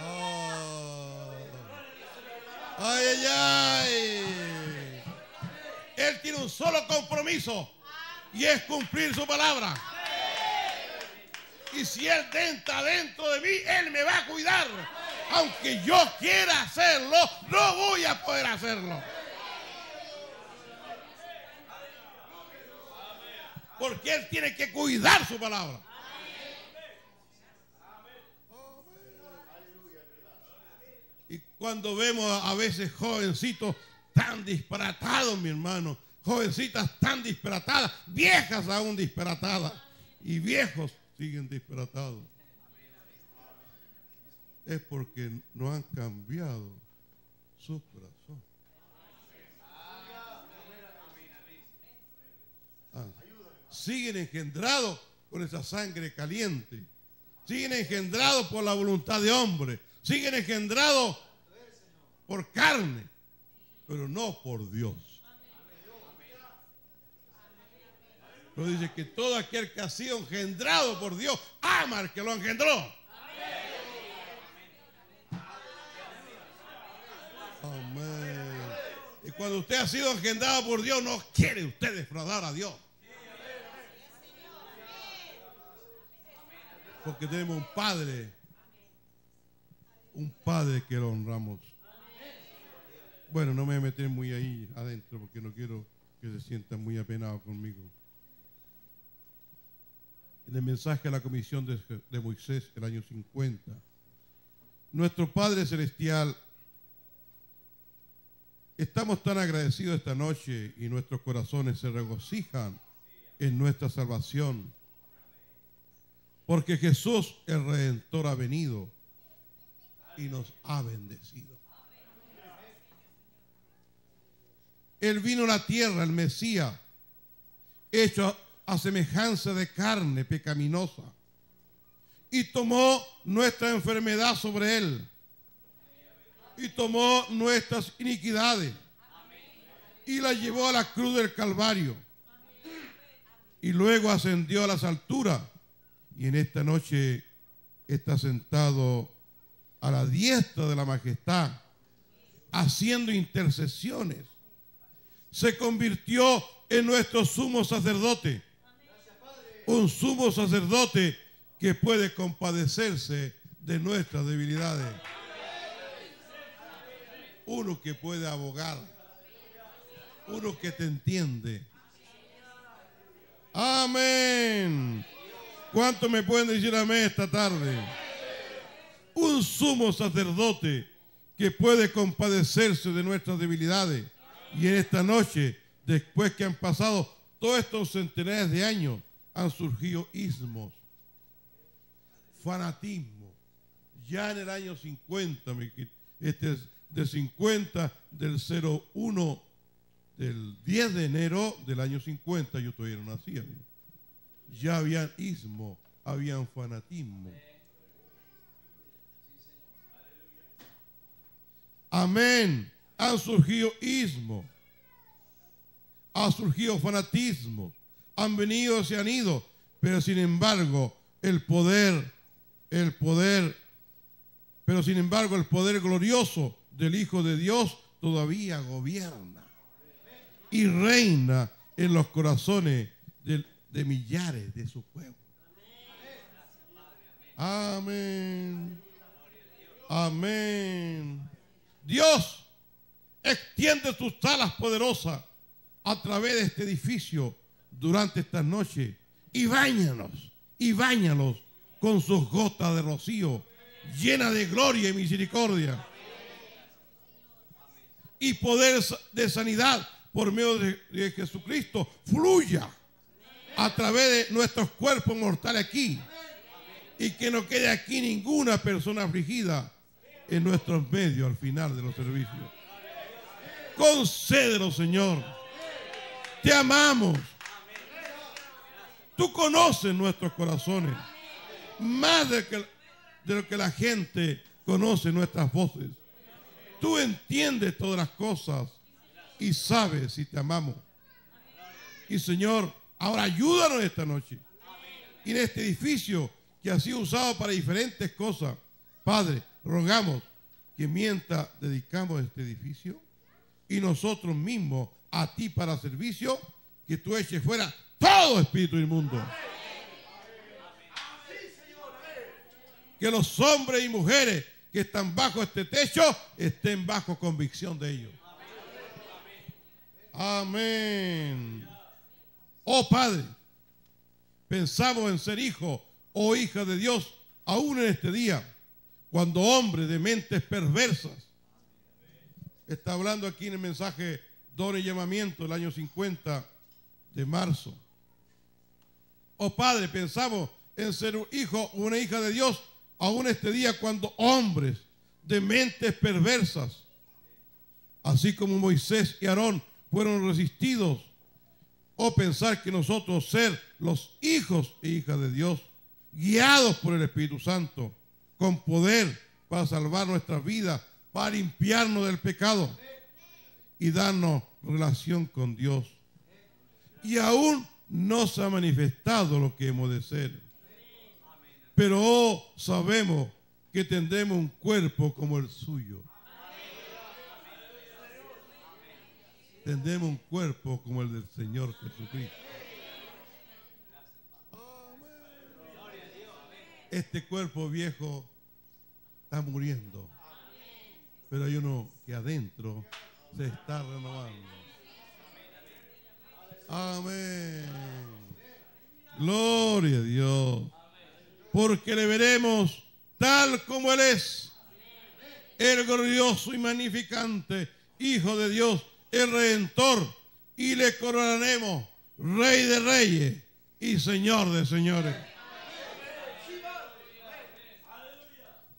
Oh. Ay, ay, ay. Él tiene un solo compromiso y es cumplir su palabra. Y si él entra dentro de mí, él me va a cuidar. Aunque yo quiera hacerlo, no voy a poder hacerlo. Porque él tiene que cuidar su palabra. Y cuando vemos a veces jovencitos tan disparatados, mi hermano, jovencitas tan disparatadas, viejas aún disparatadas, y viejos siguen disparatados, es porque no han cambiado su corazón. Siguen engendrados con esa sangre caliente, siguen engendrados por la voluntad de hombre, siguen engendrados por carne, pero no por Dios. Pero dice que todo aquel que ha sido engendrado por Dios, ama al que lo engendró. Amén. Y cuando usted ha sido engendrado por Dios, no quiere usted defraudar a Dios. Porque tenemos un padre que lo honramos. Bueno, no me voy a meter muy ahí adentro porque no quiero que se sientan muy apenados conmigo. En el mensaje a la comisión de Moisés, el año 50, nuestro Padre Celestial, estamos tan agradecidos esta noche y nuestros corazones se regocijan en nuestra salvación. Porque Jesús, el Redentor, ha venido y nos ha bendecido. Él vino a la tierra, el Mesías, hecho a semejanza de carne pecaminosa, y tomó nuestra enfermedad sobre él, y tomó nuestras iniquidades, y la llevó a la cruz del Calvario, y luego ascendió a las alturas. Y en esta noche está sentado a la diestra de la majestad, haciendo intercesiones. Se convirtió en nuestro sumo sacerdote. Un sumo sacerdote que puede compadecerse de nuestras debilidades. Uno que puede abogar. Uno que te entiende. Amén. ¿Cuántos me pueden decir amén esta tarde? Un sumo sacerdote que puede compadecerse de nuestras debilidades. Y en esta noche, después que han pasado todos estos centenares de años, han surgido ismos, fanatismo. Ya en el año 50, este es de 50, del 01, del 10 de enero del año 50, yo todavía no nacía, amigo. Ya habían ismo, habían fanatismo. Amén. Han surgido ismo. Ha surgido fanatismo. Han venido, se han ido. Pero sin embargo, el poder glorioso del Hijo de Dios todavía gobierna y reina en los corazones de millares de su pueblo. Amén. Amén. Dios extiende sus alas poderosas a través de este edificio durante esta noche y báñanos con sus gotas de rocío llena de gloria y misericordia y poder de sanidad por medio de Jesucristo fluya a través de nuestros cuerpos mortales aquí, y que no quede aquí ninguna persona afligida en nuestros medios al final de los servicios. Concédelo, Señor. Te amamos. Tú conoces nuestros corazones más de lo que la gente conoce nuestras voces. Tú entiendes todas las cosas y sabes si te amamos. Y, Señor, ahora ayúdanos esta noche y en este edificio que ha sido usado para diferentes cosas. Padre, rogamos que mientras dedicamos este edificio y nosotros mismos a ti para servicio, que tú eches fuera todo espíritu inmundo. Que los hombres y mujeres que están bajo este techo estén bajo convicción de ellos. Amén. Oh Padre, pensamos en ser hijo o hija de Dios aún en este día, cuando hombres de mentes perversas. Está hablando aquí en el mensaje Doble Llamamiento del año 50 de marzo. Oh Padre, pensamos en ser un hijo o una hija de Dios aún este día, cuando hombres de mentes perversas, así como Moisés y Aarón, fueron resistidos, o pensar que nosotros ser los hijos e hijas de Dios, guiados por el Espíritu Santo, con poder para salvar nuestras vidas, para limpiarnos del pecado y darnos relación con Dios. Y aún no se ha manifestado lo que hemos de ser, pero sabemos que tendremos un cuerpo como el suyo. Tendremos un cuerpo como el del Señor Jesucristo. Este cuerpo viejo está muriendo, pero hay uno que adentro se está renovando. Amén. Gloria a Dios. Porque le veremos tal como Él es, el glorioso y magnificante Hijo de Dios, el Redentor, y le coronaremos Rey de Reyes y Señor de Señores.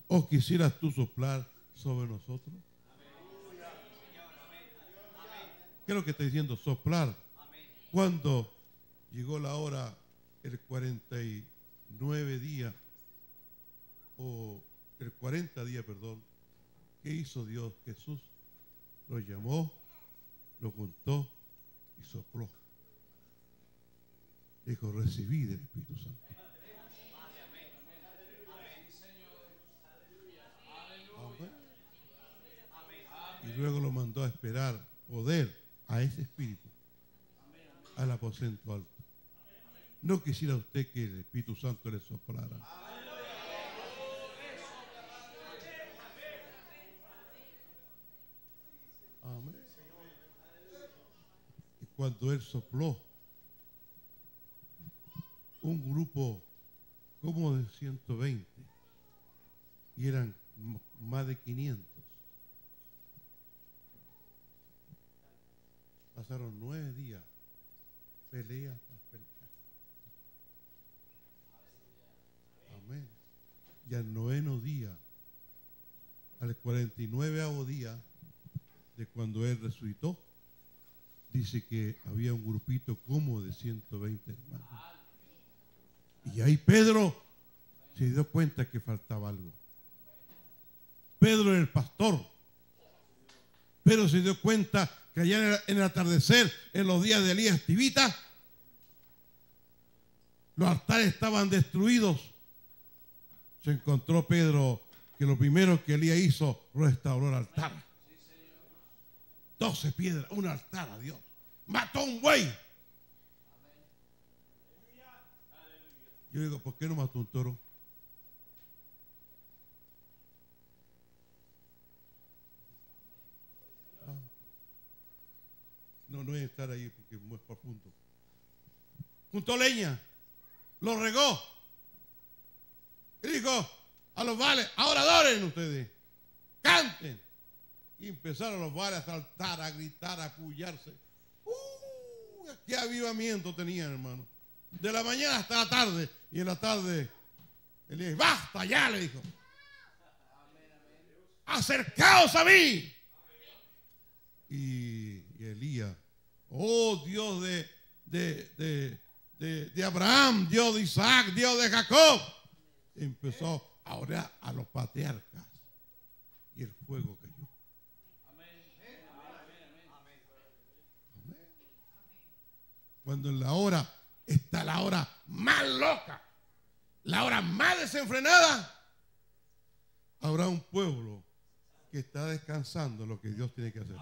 ¿O quisieras tú soplar sobre nosotros? ¿Qué es lo que está diciendo? Soplar. Cuando llegó la hora, el 49 día, o el 40 día, perdón, ¿qué hizo Dios? Jesús lo llamó, lo juntó y sopló. Dijo: recibid el Espíritu Santo. Y luego lo mandó a esperar poder a ese Espíritu al aposento alto. ¿No quisiera usted que el Espíritu Santo le soplara? Amén. Y cuando Él sopló, un grupo como de 120, y eran más de 500. Pasaron 9 días, pelea tras pelea. Amén. Y al 9º día, al 49º día de cuando Él resucitó, dice que había un grupito como de 120 hermanos. Y ahí Pedro se dio cuenta que faltaba algo. Pedro era el pastor. Pedro se dio cuenta que allá en el atardecer, en los días de Elías Tibita, los altares estaban destruidos. Se encontró Pedro que lo primero que Elías hizo, restauró el altar. 12 piedras, un altar a Dios. Mató a un buey. Yo digo, ¿por qué no mató un toro? No, no voy a estar ahí porque es muy profundo. Juntó leña, lo regó. Y dijo: a los vales, ahora adoren ustedes, canten. Y empezaron los vales a saltar, a gritar, a acullarse. ¡Qué avivamiento tenían, hermano! De la mañana hasta la tarde. Y en la tarde, Elías, basta ya, le dijo. Acercaos a mí. Y Elías, oh Dios de Abraham, Dios de Isaac, Dios de Jacob, empezó a orar a los patriarcas y el fuego cayó. Amén. Cuando en la hora está la hora más loca, la hora más desenfrenada, habrá un pueblo que está descansando en lo que Dios tiene que hacer.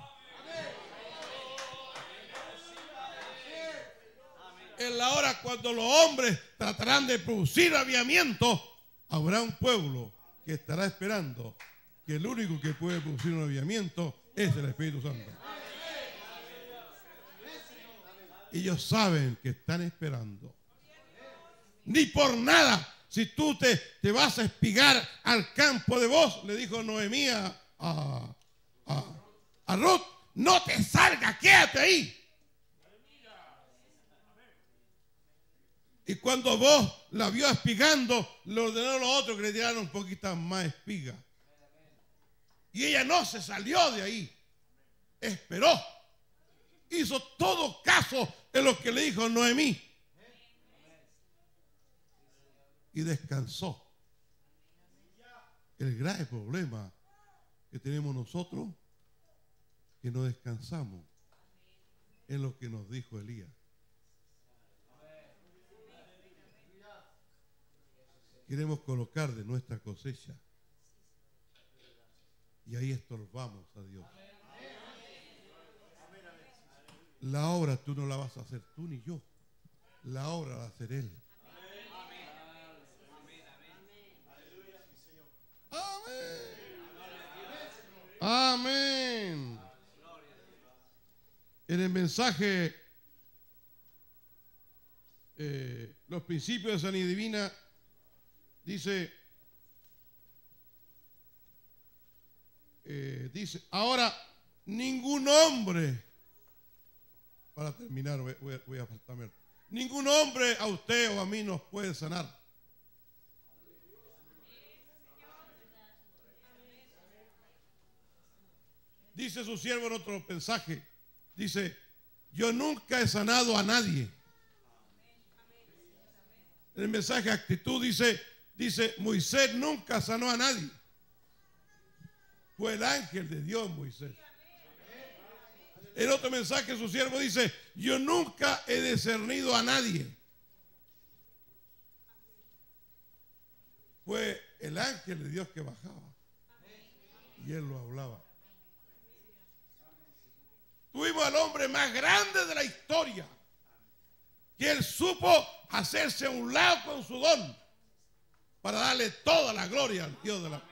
En la hora cuando los hombres tratarán de producir avivamiento, habrá un pueblo que estará esperando que el único que puede producir un avivamiento es el Espíritu Santo. Ellos saben que están esperando. Ni por nada, si tú te vas a espigar al campo de vos, le dijo Noemí a Ruth, no te salgas, quédate ahí. Y cuando vos la vio espigando, le ordenó a los otros que le tiraron un poquito más espiga. Y ella no se salió de ahí. Esperó. Hizo todo caso de lo que le dijo Noemí. Y descansó. El grave problema que tenemos nosotros, que no descansamos, es lo que nos dijo Elías. Queremos colocar de nuestra cosecha. Y ahí estorbamos a Dios. La obra tú no la vas a hacer tú ni yo. La obra la va a hacer Él. Amén. Amén. En el mensaje Los Principios de Sanidad Divina dice, ahora ningún hombre, para terminar voy a faltarme, ningún hombre a usted o a mí nos puede sanar. Dice su siervo en otro mensaje, dice, yo nunca he sanado a nadie. En el mensaje Actitud dice, Moisés nunca sanó a nadie. Fue el ángel de Dios, Moisés. El otro mensaje, su siervo dice, yo nunca he discernido a nadie. Fue el ángel de Dios que bajaba. Y él lo hablaba. Tuvimos al hombre más grande de la historia. Que él supo hacerse a un lado con su don. Para darle toda la gloria al Dios de la...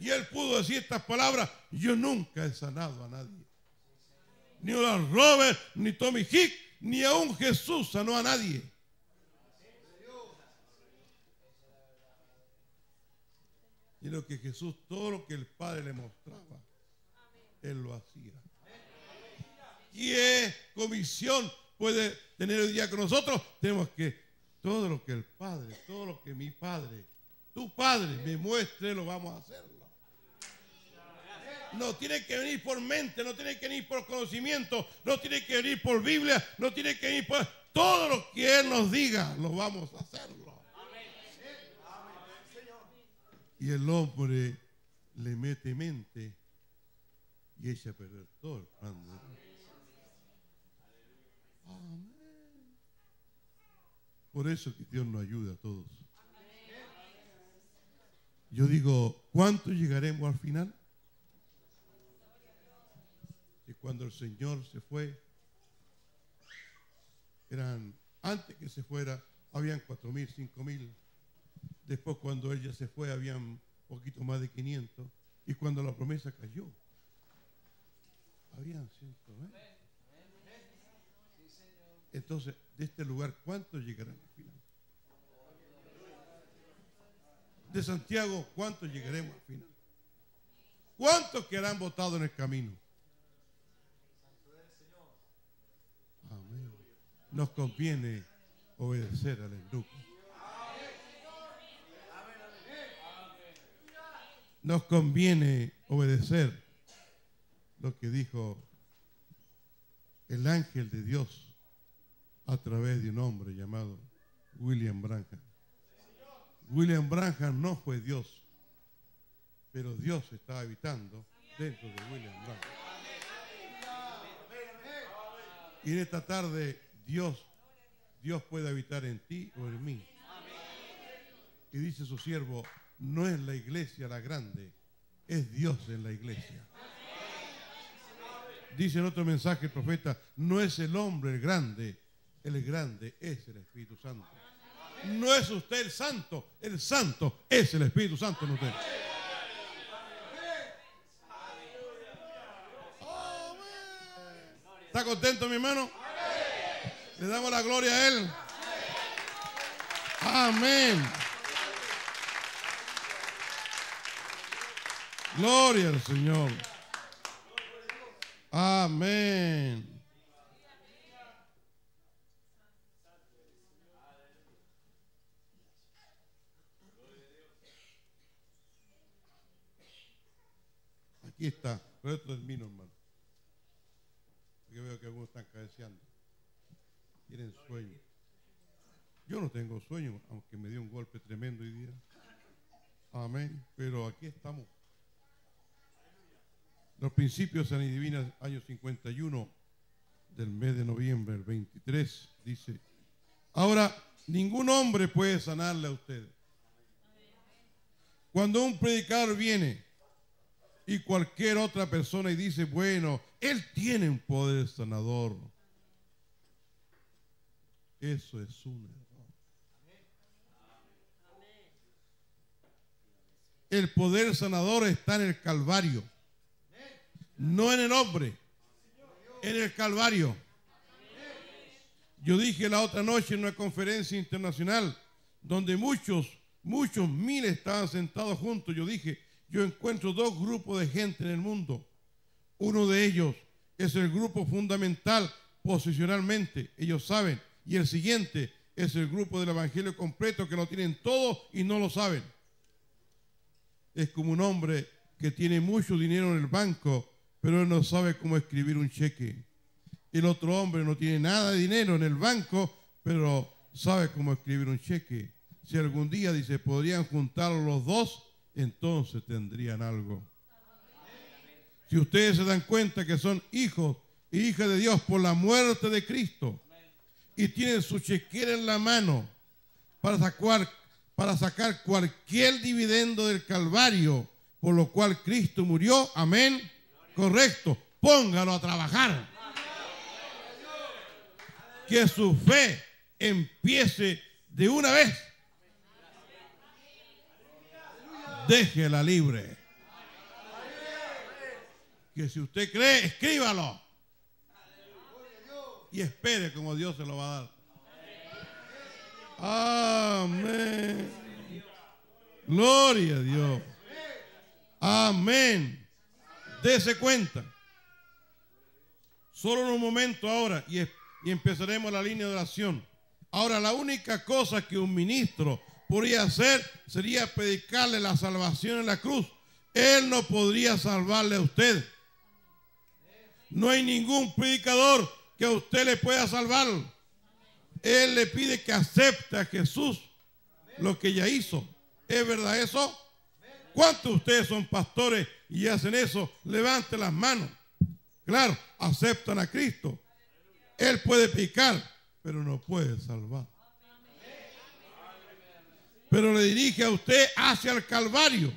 Y él pudo decir estas palabras, yo nunca he sanado a nadie. Ni a Robert, ni Tommy Hick, ni aún Jesús sanó a nadie. Y lo que Jesús, todo lo que el Padre le mostraba, él lo hacía. ¿Qué comisión puede tener hoy día con nosotros? Tenemos que todo lo que el Padre, todo lo que mi Padre, tu Padre me muestre, lo vamos a hacerlo. No tiene que venir por mente, no tiene que venir por conocimiento, no tiene que venir por Biblia, no tiene que venir por... Todo lo que Él nos diga, lo vamos a hacerlo. Y el hombre le mete mente y echa a perder todo el pan de Dios. Amén. Por eso que Dios nos ayuda a todos. Yo digo, ¿cuánto llegaremos al final? Que cuando el Señor se fue, antes que se fuera, habían 4.000, 5.000. Después cuando Él ya se fue, habían un poquito más de 500. Y cuando la promesa cayó, habían 120. Entonces, de este lugar, ¿cuántos llegarán al final? de Santiago, ¿cuántos llegaremos al final? ¿Cuántos quedarán botados en el camino? Amén. Nos conviene obedecer al eunuco. Nos conviene obedecer lo que dijo el ángel de Dios a través de un hombre llamado William Branham. William Branham no fue Dios, pero Dios estaba habitando dentro de William Branham. Y en esta tarde Dios puede habitar en ti o en mí. Y dice su siervo, no es la iglesia la grande, es Dios en la iglesia. Dice en otro mensaje el profeta, no es el hombre el grande es el Espíritu Santo. No es usted el santo es el Espíritu Santo en usted. ¿Está contento, mi hermano? Le damos la gloria a Él. Amén. Gloria al Señor. Amén. Aquí está, pero esto termino, hermano. Porque veo que algunos están cabeceando. Tienen sueño. Yo no tengo sueño, aunque me dio un golpe tremendo hoy día. Amén. Pero aquí estamos. Los principios de Divinas, año 51 del mes de noviembre, el 23, dice, ahora, ningún hombre puede sanarle a ustedes. Cuando un predicador viene y cualquier otra persona y dice, bueno, él tiene un poder sanador. Eso es un error. El poder sanador está en el Calvario. No en el hombre, en el Calvario. Yo dije la otra noche en una conferencia internacional donde muchos miles estaban sentados juntos. Yo dije, yo encuentro dos grupos de gente en el mundo. Uno de ellos es el grupo fundamental posicionalmente, ellos saben. Y el siguiente es el grupo del evangelio completo que lo tienen todo y no lo saben. Es como un hombre que tiene mucho dinero en el banco, pero él no sabe cómo escribir un cheque. El otro hombre no tiene nada de dinero en el banco, pero sabe cómo escribir un cheque. Si algún día, dice, podrían juntar los dos, entonces tendrían algo. Si ustedes se dan cuenta que son hijos e hijas de Dios por la muerte de Cristo y tienen su chequera en la mano para sacar cualquier dividendo del Calvario, por lo cual Cristo murió, amén. Correcto, póngalo a trabajar. Que su fe empiece de una vez. Déjela libre. Que si usted cree, escríbalo. Y espere como Dios se lo va a dar. Amén. Gloria a Dios. Amén. Dese cuenta, solo en un momento ahora y empezaremos la línea de oración. Ahora, la única cosa que un ministro podría hacer sería predicarle la salvación en la cruz. Él no podría salvarle a usted. No hay ningún predicador que a usted le pueda salvar. Él le pide que acepte a Jesús, lo que ya hizo. ¿Es verdad eso? ¿Cuántos de ustedes son pastores y hacen eso? Levanten las manos. Claro, aceptan a Cristo. Él puede picar, pero no puede salvar. Pero le dirige a usted hacia el Calvario.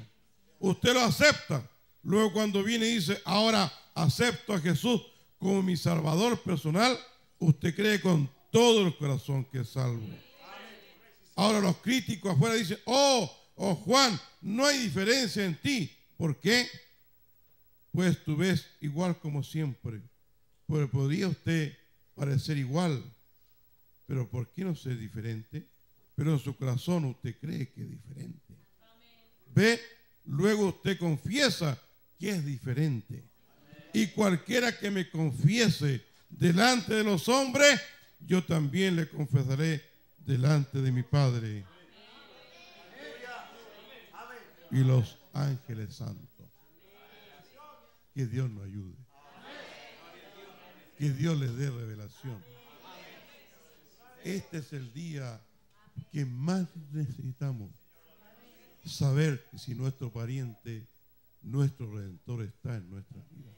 Usted lo acepta. Luego cuando viene y dice, ahora acepto a Jesús como mi salvador personal, usted cree con todo el corazón que es salvo. Ahora los críticos afuera dicen, oh Juan, no hay diferencia en ti. ¿Por qué? Pues tú ves igual como siempre. Pero podría usted parecer igual. Pero ¿por qué no ser diferente? Pero en su corazón usted cree que es diferente. Amén. ve, luego usted confiesa que es diferente. Y cualquiera que me confiese delante de los hombres, yo también le confesaré delante de mi Padre y los ángeles santos. Que Dios nos ayude, que Dios les dé revelación. Este es el día que más necesitamos saber si nuestro pariente, nuestro Redentor está en nuestras vidas.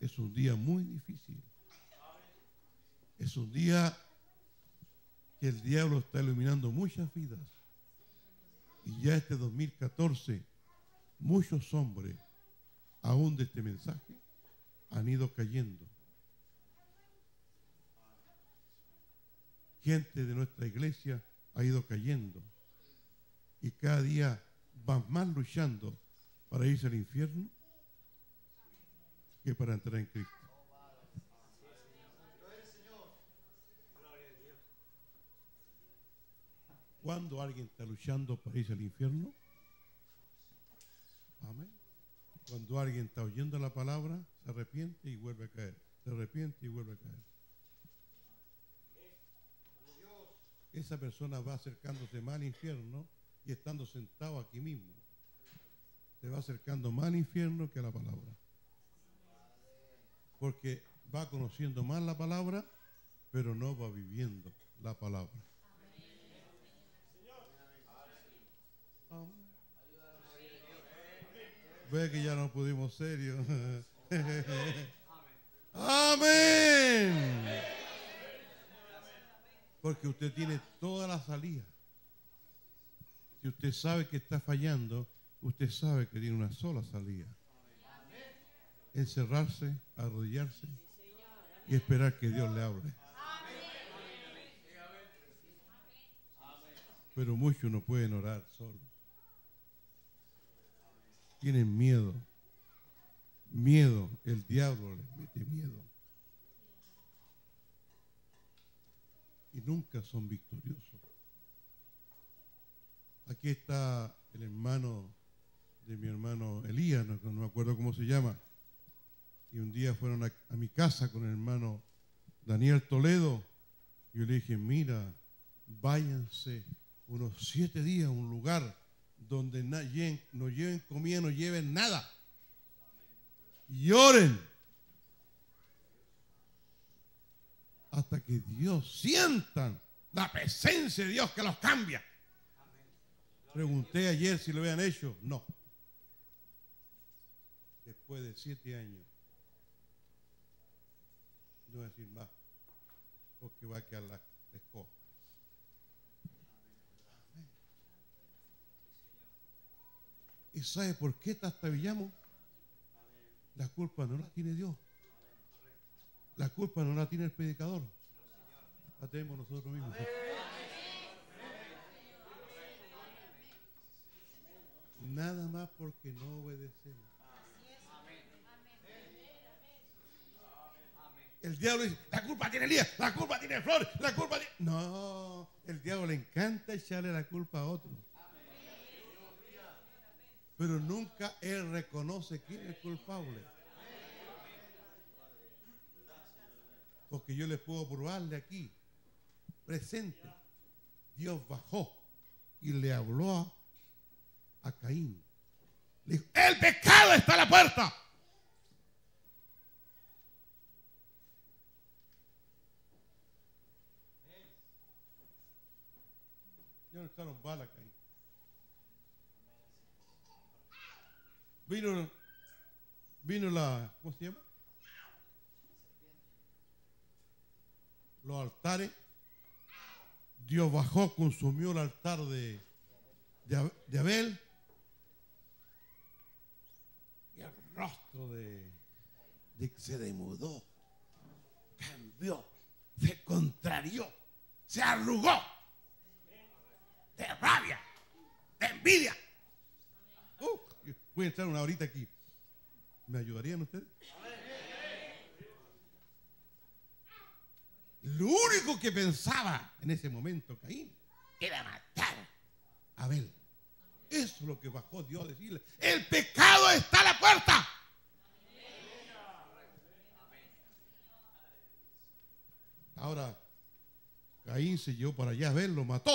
Es un día muy difícil. Es un día que el diablo está iluminando muchas vidas. Y ya este 2014, muchos hombres, aún de este mensaje, han ido cayendo. Gente de nuestra iglesia ha ido cayendo. Y cada día van más luchando para irse al infierno que para entrar en Cristo. ¿Cuándo alguien está luchando para irse al infierno? Amén. Cuando alguien está oyendo la palabra, se arrepiente y vuelve a caer. Se arrepiente y vuelve a caer. Esa persona va acercándose más al infierno y estando sentado aquí mismo. Se va acercando más al infierno que a la palabra. Porque va conociendo más la palabra, pero no va viviendo la palabra. Amén. Ve que ya no pudimos serio. Amén. Porque usted tiene toda la salida. Si usted sabe que está fallando, usted sabe que tiene una sola salida. Encerrarse, arrodillarse y esperar que Dios le hable. Pero muchos no pueden orar solos. Tienen miedo. Miedo. El diablo les mete miedo. Y nunca son victoriosos. Aquí está el hermano de mi hermano Elías, no me acuerdo cómo se llama. Y un día fueron a mi casa con el hermano Daniel Toledo. Yo le dije, mira, váyanse unos 7 días a un lugar donde no lleven comida, no lleven nada. Y oren hasta que Dios sientan la presencia de Dios que los cambia. Pregunté ayer si lo habían hecho. No. Después de 7 años. No voy a decir más, porque va a quedar la escoba. ¿Y sabe por qué trastabillamos? La culpa no la tiene Dios. La culpa no la tiene el predicador. La tenemos nosotros mismos. Nada más porque no obedecemos. El diablo dice, la culpa tiene Elías, la culpa tiene Flor, la culpa tiene... No, el diablo le encanta echarle la culpa a otro. Pero nunca él reconoce quién es culpable. Porque yo les puedo probarle aquí, presente, Dios bajó y le habló a Caín. Le dijo, el pecado está a la puerta. Ya no echaron balas, Caín. Vino la, ¿cómo se llama? Los altares. Dios bajó, consumió el altar de Abel. Y el rostro de se demudó, cambió, se contrarió, se arrugó de rabia, de envidia. Voy a entrar una horita aquí. ¿Me ayudarían ustedes? Lo único que pensaba en ese momento Caín era matar Abel. Eso es lo que bajó Dios a decirle. El pecado está a la puerta. Ahora, Caín se llevó para allá, Abel lo mató.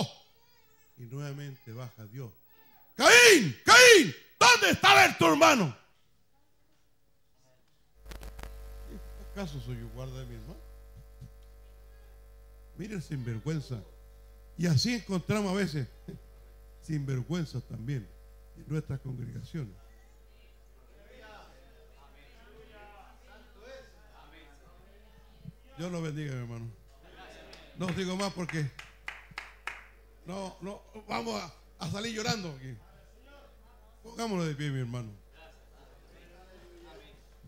Y nuevamente baja Dios. Caín, Caín, ¿dónde está Abel tu hermano? ¿Acaso soy yo guarda de mi hermano? Miren, sinvergüenza. Y así encontramos a veces sinvergüenza también en nuestras congregaciones. Dios lo bendiga, mi hermano. No os digo más porque no vamos a salir llorando aquí. Pongámonos de pie, mi hermano.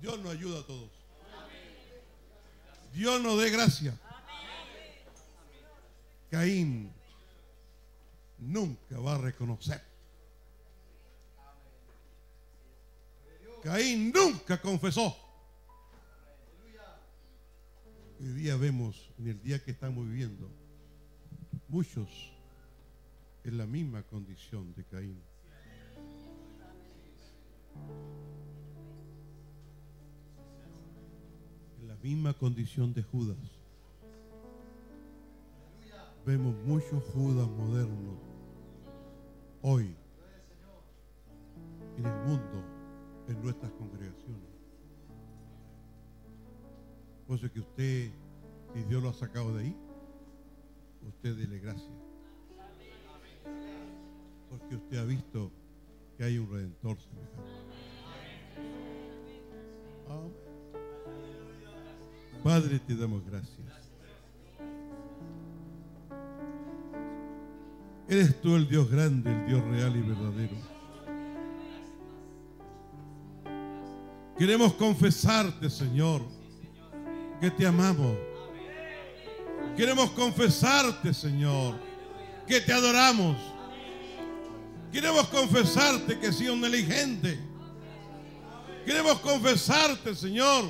Dios nos ayuda a todos. Dios nos dé gracia. Caín nunca va a reconocer. Caín nunca confesó. Hoy día vemos, en el día que estamos viviendo, muchos en la misma condición de Caín. En la misma condición de Judas. Vemos muchos Judas modernos hoy en el mundo, en nuestras congregaciones. Por eso que usted, si Dios lo ha sacado de ahí, usted dele gracias. Porque usted ha visto que hay un Redentor semejante. Oh. Padre, te damos gracias. Eres tú el Dios grande, el Dios real y verdadero. Queremos confesarte, Señor, que te amamos. Queremos confesarte, Señor, que te adoramos. Queremos confesarte que has sido negligente. Queremos confesarte, Señor,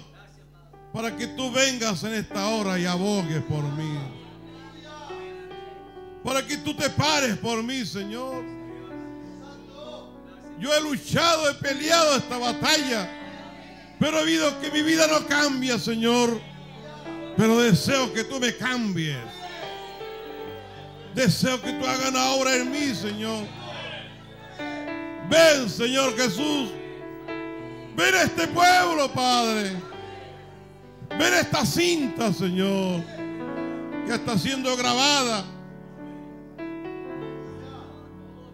para que tú vengas en esta hora y abogues por mí. Para que tú te pares por mí, Señor. Yo he luchado, he peleado esta batalla, pero he visto que mi vida no cambia, Señor. Pero deseo que tú me cambies. Deseo que tú hagas una obra en mí, Señor. Ven, Señor Jesús. Ven a este pueblo, Padre. Ven a esta cinta, Señor, que está siendo grabada.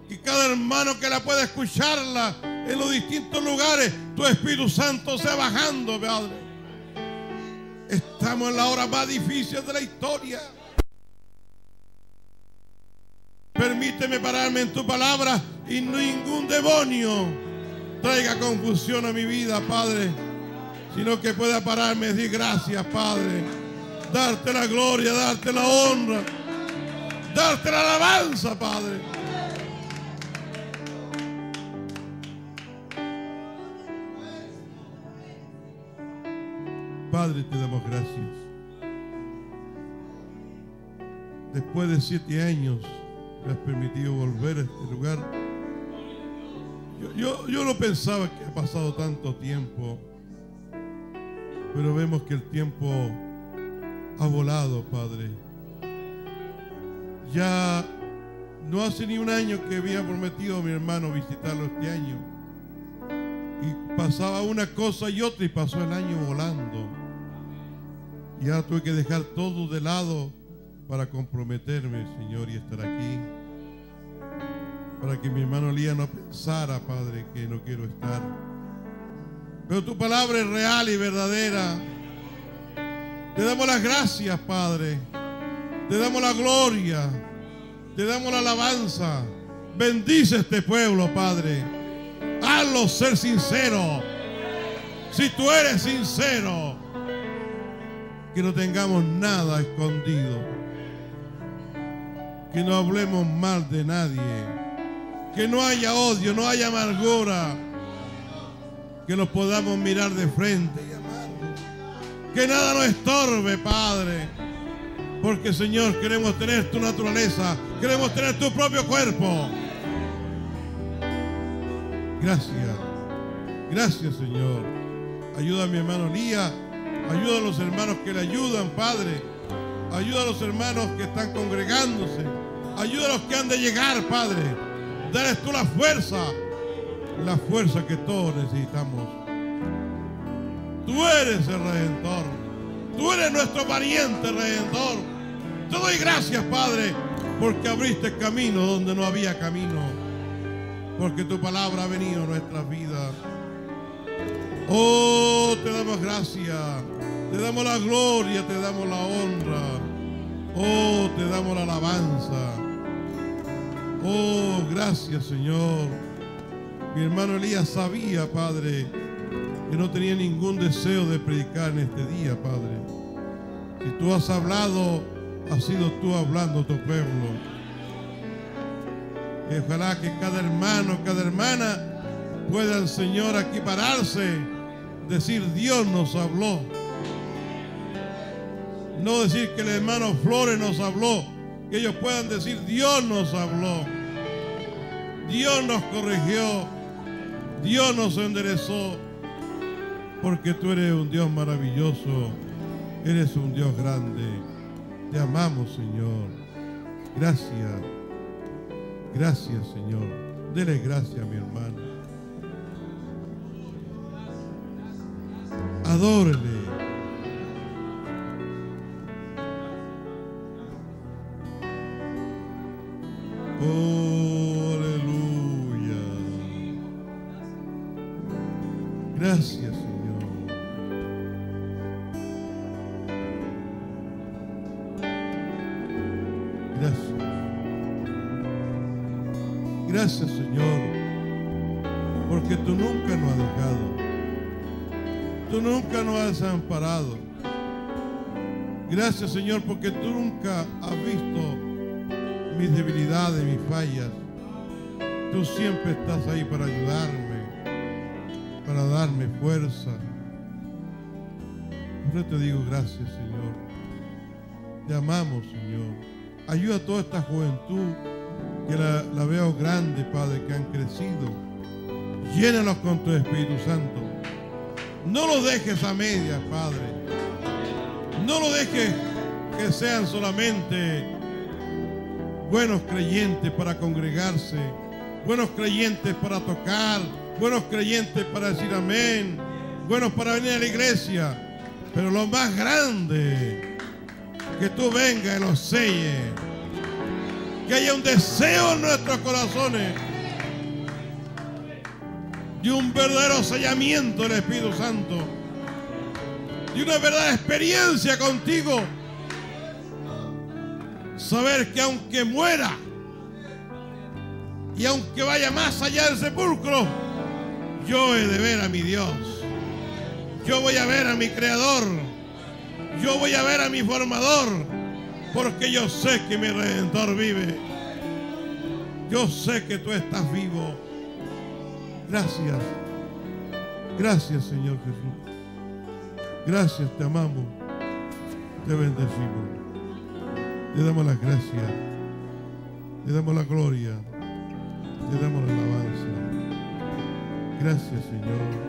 Y cada hermano que la pueda escucharla en los distintos lugares, tu Espíritu Santo sea bajando, Padre. Estamos en la hora más difícil de la historia. Permíteme pararme en tu palabra y ningún demonio traiga confusión a mi vida, Padre, sino que pueda pararme y decir gracias, Padre. Darte la gloria, darte la honra, darte la alabanza, Padre. Padre, te damos gracias. Después de 7 años me has permitido volver a este lugar. Yo no pensaba que ha pasado tanto tiempo, pero vemos que el tiempo ha volado, Padre. Ya no hace ni un año que había prometido a mi hermano visitarlo este año, y pasaba una cosa y otra y pasó el año volando. Y ahora tuve que dejar todo de lado para comprometerme, Señor, y estar aquí. Para que mi hermano Lía no pensara, Padre, que no quiero estar. Pero tu palabra es real y verdadera. Te damos las gracias, Padre. Te damos la gloria. Te damos la alabanza. Bendice este pueblo, Padre. Hazlo ser sincero. Si tú eres sincero, que no tengamos nada escondido, que no hablemos mal de nadie, que no haya odio, no haya amargura, que nos podamos mirar de frente y amarnos, que nada nos estorbe, Padre, porque, Señor, queremos tener tu naturaleza, queremos tener tu propio cuerpo, Gracias. Gracias, Señor. Ayuda a mi hermano Lía. Ayuda a los hermanos que le ayudan, Padre. Ayuda a los hermanos que están congregándose. Ayuda a los que han de llegar, Padre. Dales tú la fuerza. La fuerza que todos necesitamos. Tú eres el Redentor. Tú eres nuestro pariente Redentor. Te doy gracias, Padre, porque abriste camino donde no había camino. Porque tu palabra ha venido a nuestras vidas. Oh, te damos gracias. Te damos la gloria, te damos la honra. Oh, te damos la alabanza. Oh, gracias, Señor. Mi hermano Elías sabía, Padre, que no tenía ningún deseo de predicar en este día, Padre. Si tú has hablado, has sido tú hablando a tu pueblo. Y ojalá que cada hermano, cada hermana puedan, Señor, aquí pararse, decir: Dios nos habló. No decir que el hermano Flores nos habló, que ellos puedan decir: Dios nos habló, Dios nos corrigió, Dios nos enderezó, porque tú eres un Dios maravilloso, eres un Dios grande. Te amamos, Señor. Gracias, gracias, Señor. Dele gracias, mi hermano. Adórele. Oh, aleluya. Gracias, Señor. Gracias. Gracias, Señor, porque tú nunca nos has dejado. Tú nunca nos has desamparado. Gracias, Señor, porque tú nunca has visto mis debilidades, mis fallas. Tú siempre estás ahí para ayudarme, para darme fuerza. Yo te digo gracias, Señor. Te amamos, Señor. Ayuda a toda esta juventud que la veo grande, Padre, que han crecido. Llénalos con tu Espíritu Santo. No los dejes a medias, Padre. No los dejes que sean solamente buenos creyentes para congregarse, buenos creyentes para tocar, buenos creyentes para decir amén, buenos para venir a la iglesia, pero lo más grande, que tú vengas y los selles, que haya un deseo en nuestros corazones de un verdadero sellamiento del Espíritu Santo, de una verdadera experiencia contigo. Saber que aunque muera y aunque vaya más allá del sepulcro, yo he de ver a mi Dios. Yo voy a ver a mi Creador. Yo voy a ver a mi Formador, porque yo sé que mi Redentor vive. Yo sé que tú estás vivo. Gracias. Gracias, Señor Jesús. Gracias, te amamos. Te bendecimos. Te damos las gracias, te damos la gloria, te damos la alabanza. Gracias, Señor.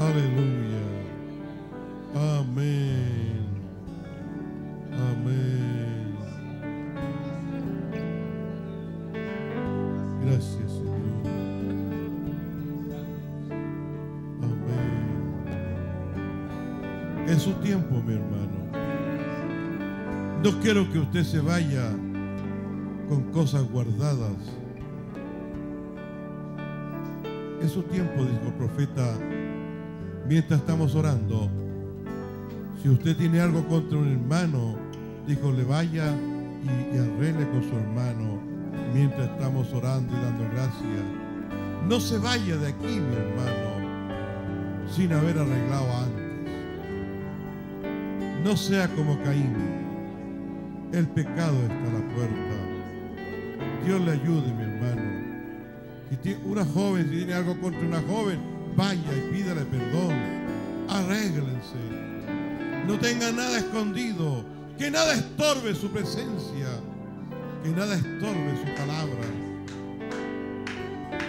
Aleluya. Amén. Amén. Gracias, Señor. Amén. Es su tiempo, mi hermano. No quiero que usted se vaya con cosas guardadas. Es su tiempo, dijo el profeta, mientras estamos orando. Si usted tiene algo contra un hermano, dijo, le vaya y arregle con su hermano mientras estamos orando y dando gracias. No se vaya de aquí, mi hermano, sin haber arreglado antes. No sea como Caín. El pecado está a la puerta. Dios le ayude, mi hermano. Si tiene una joven, si tiene algo contra una joven, vaya y pídale perdón. Arréglense. No tenga nada escondido. Que nada estorbe su presencia. Que nada estorbe su palabra.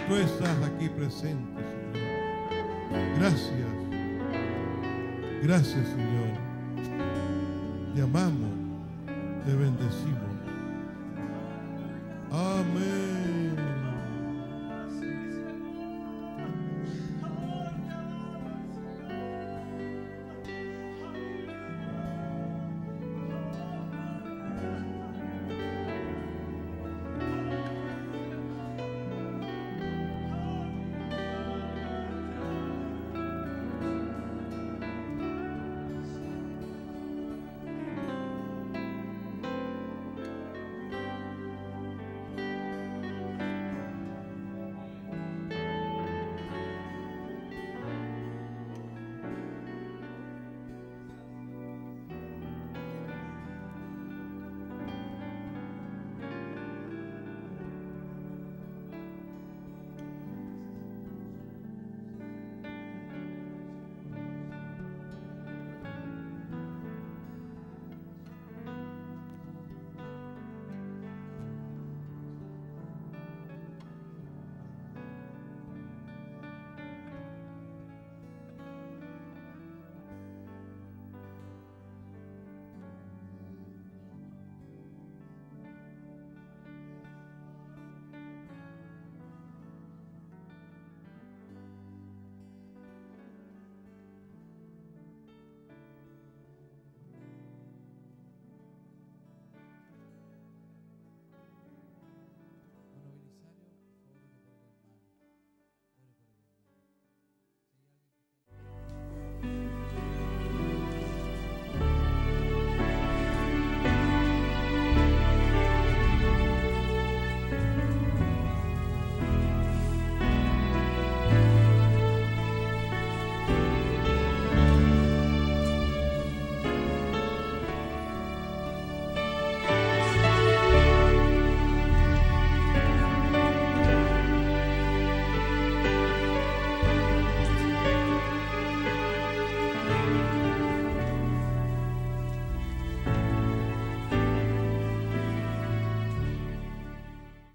tú estás aquí presente, Señor. Gracias. Gracias, Señor. Te amamos, te bendecimos. Amén.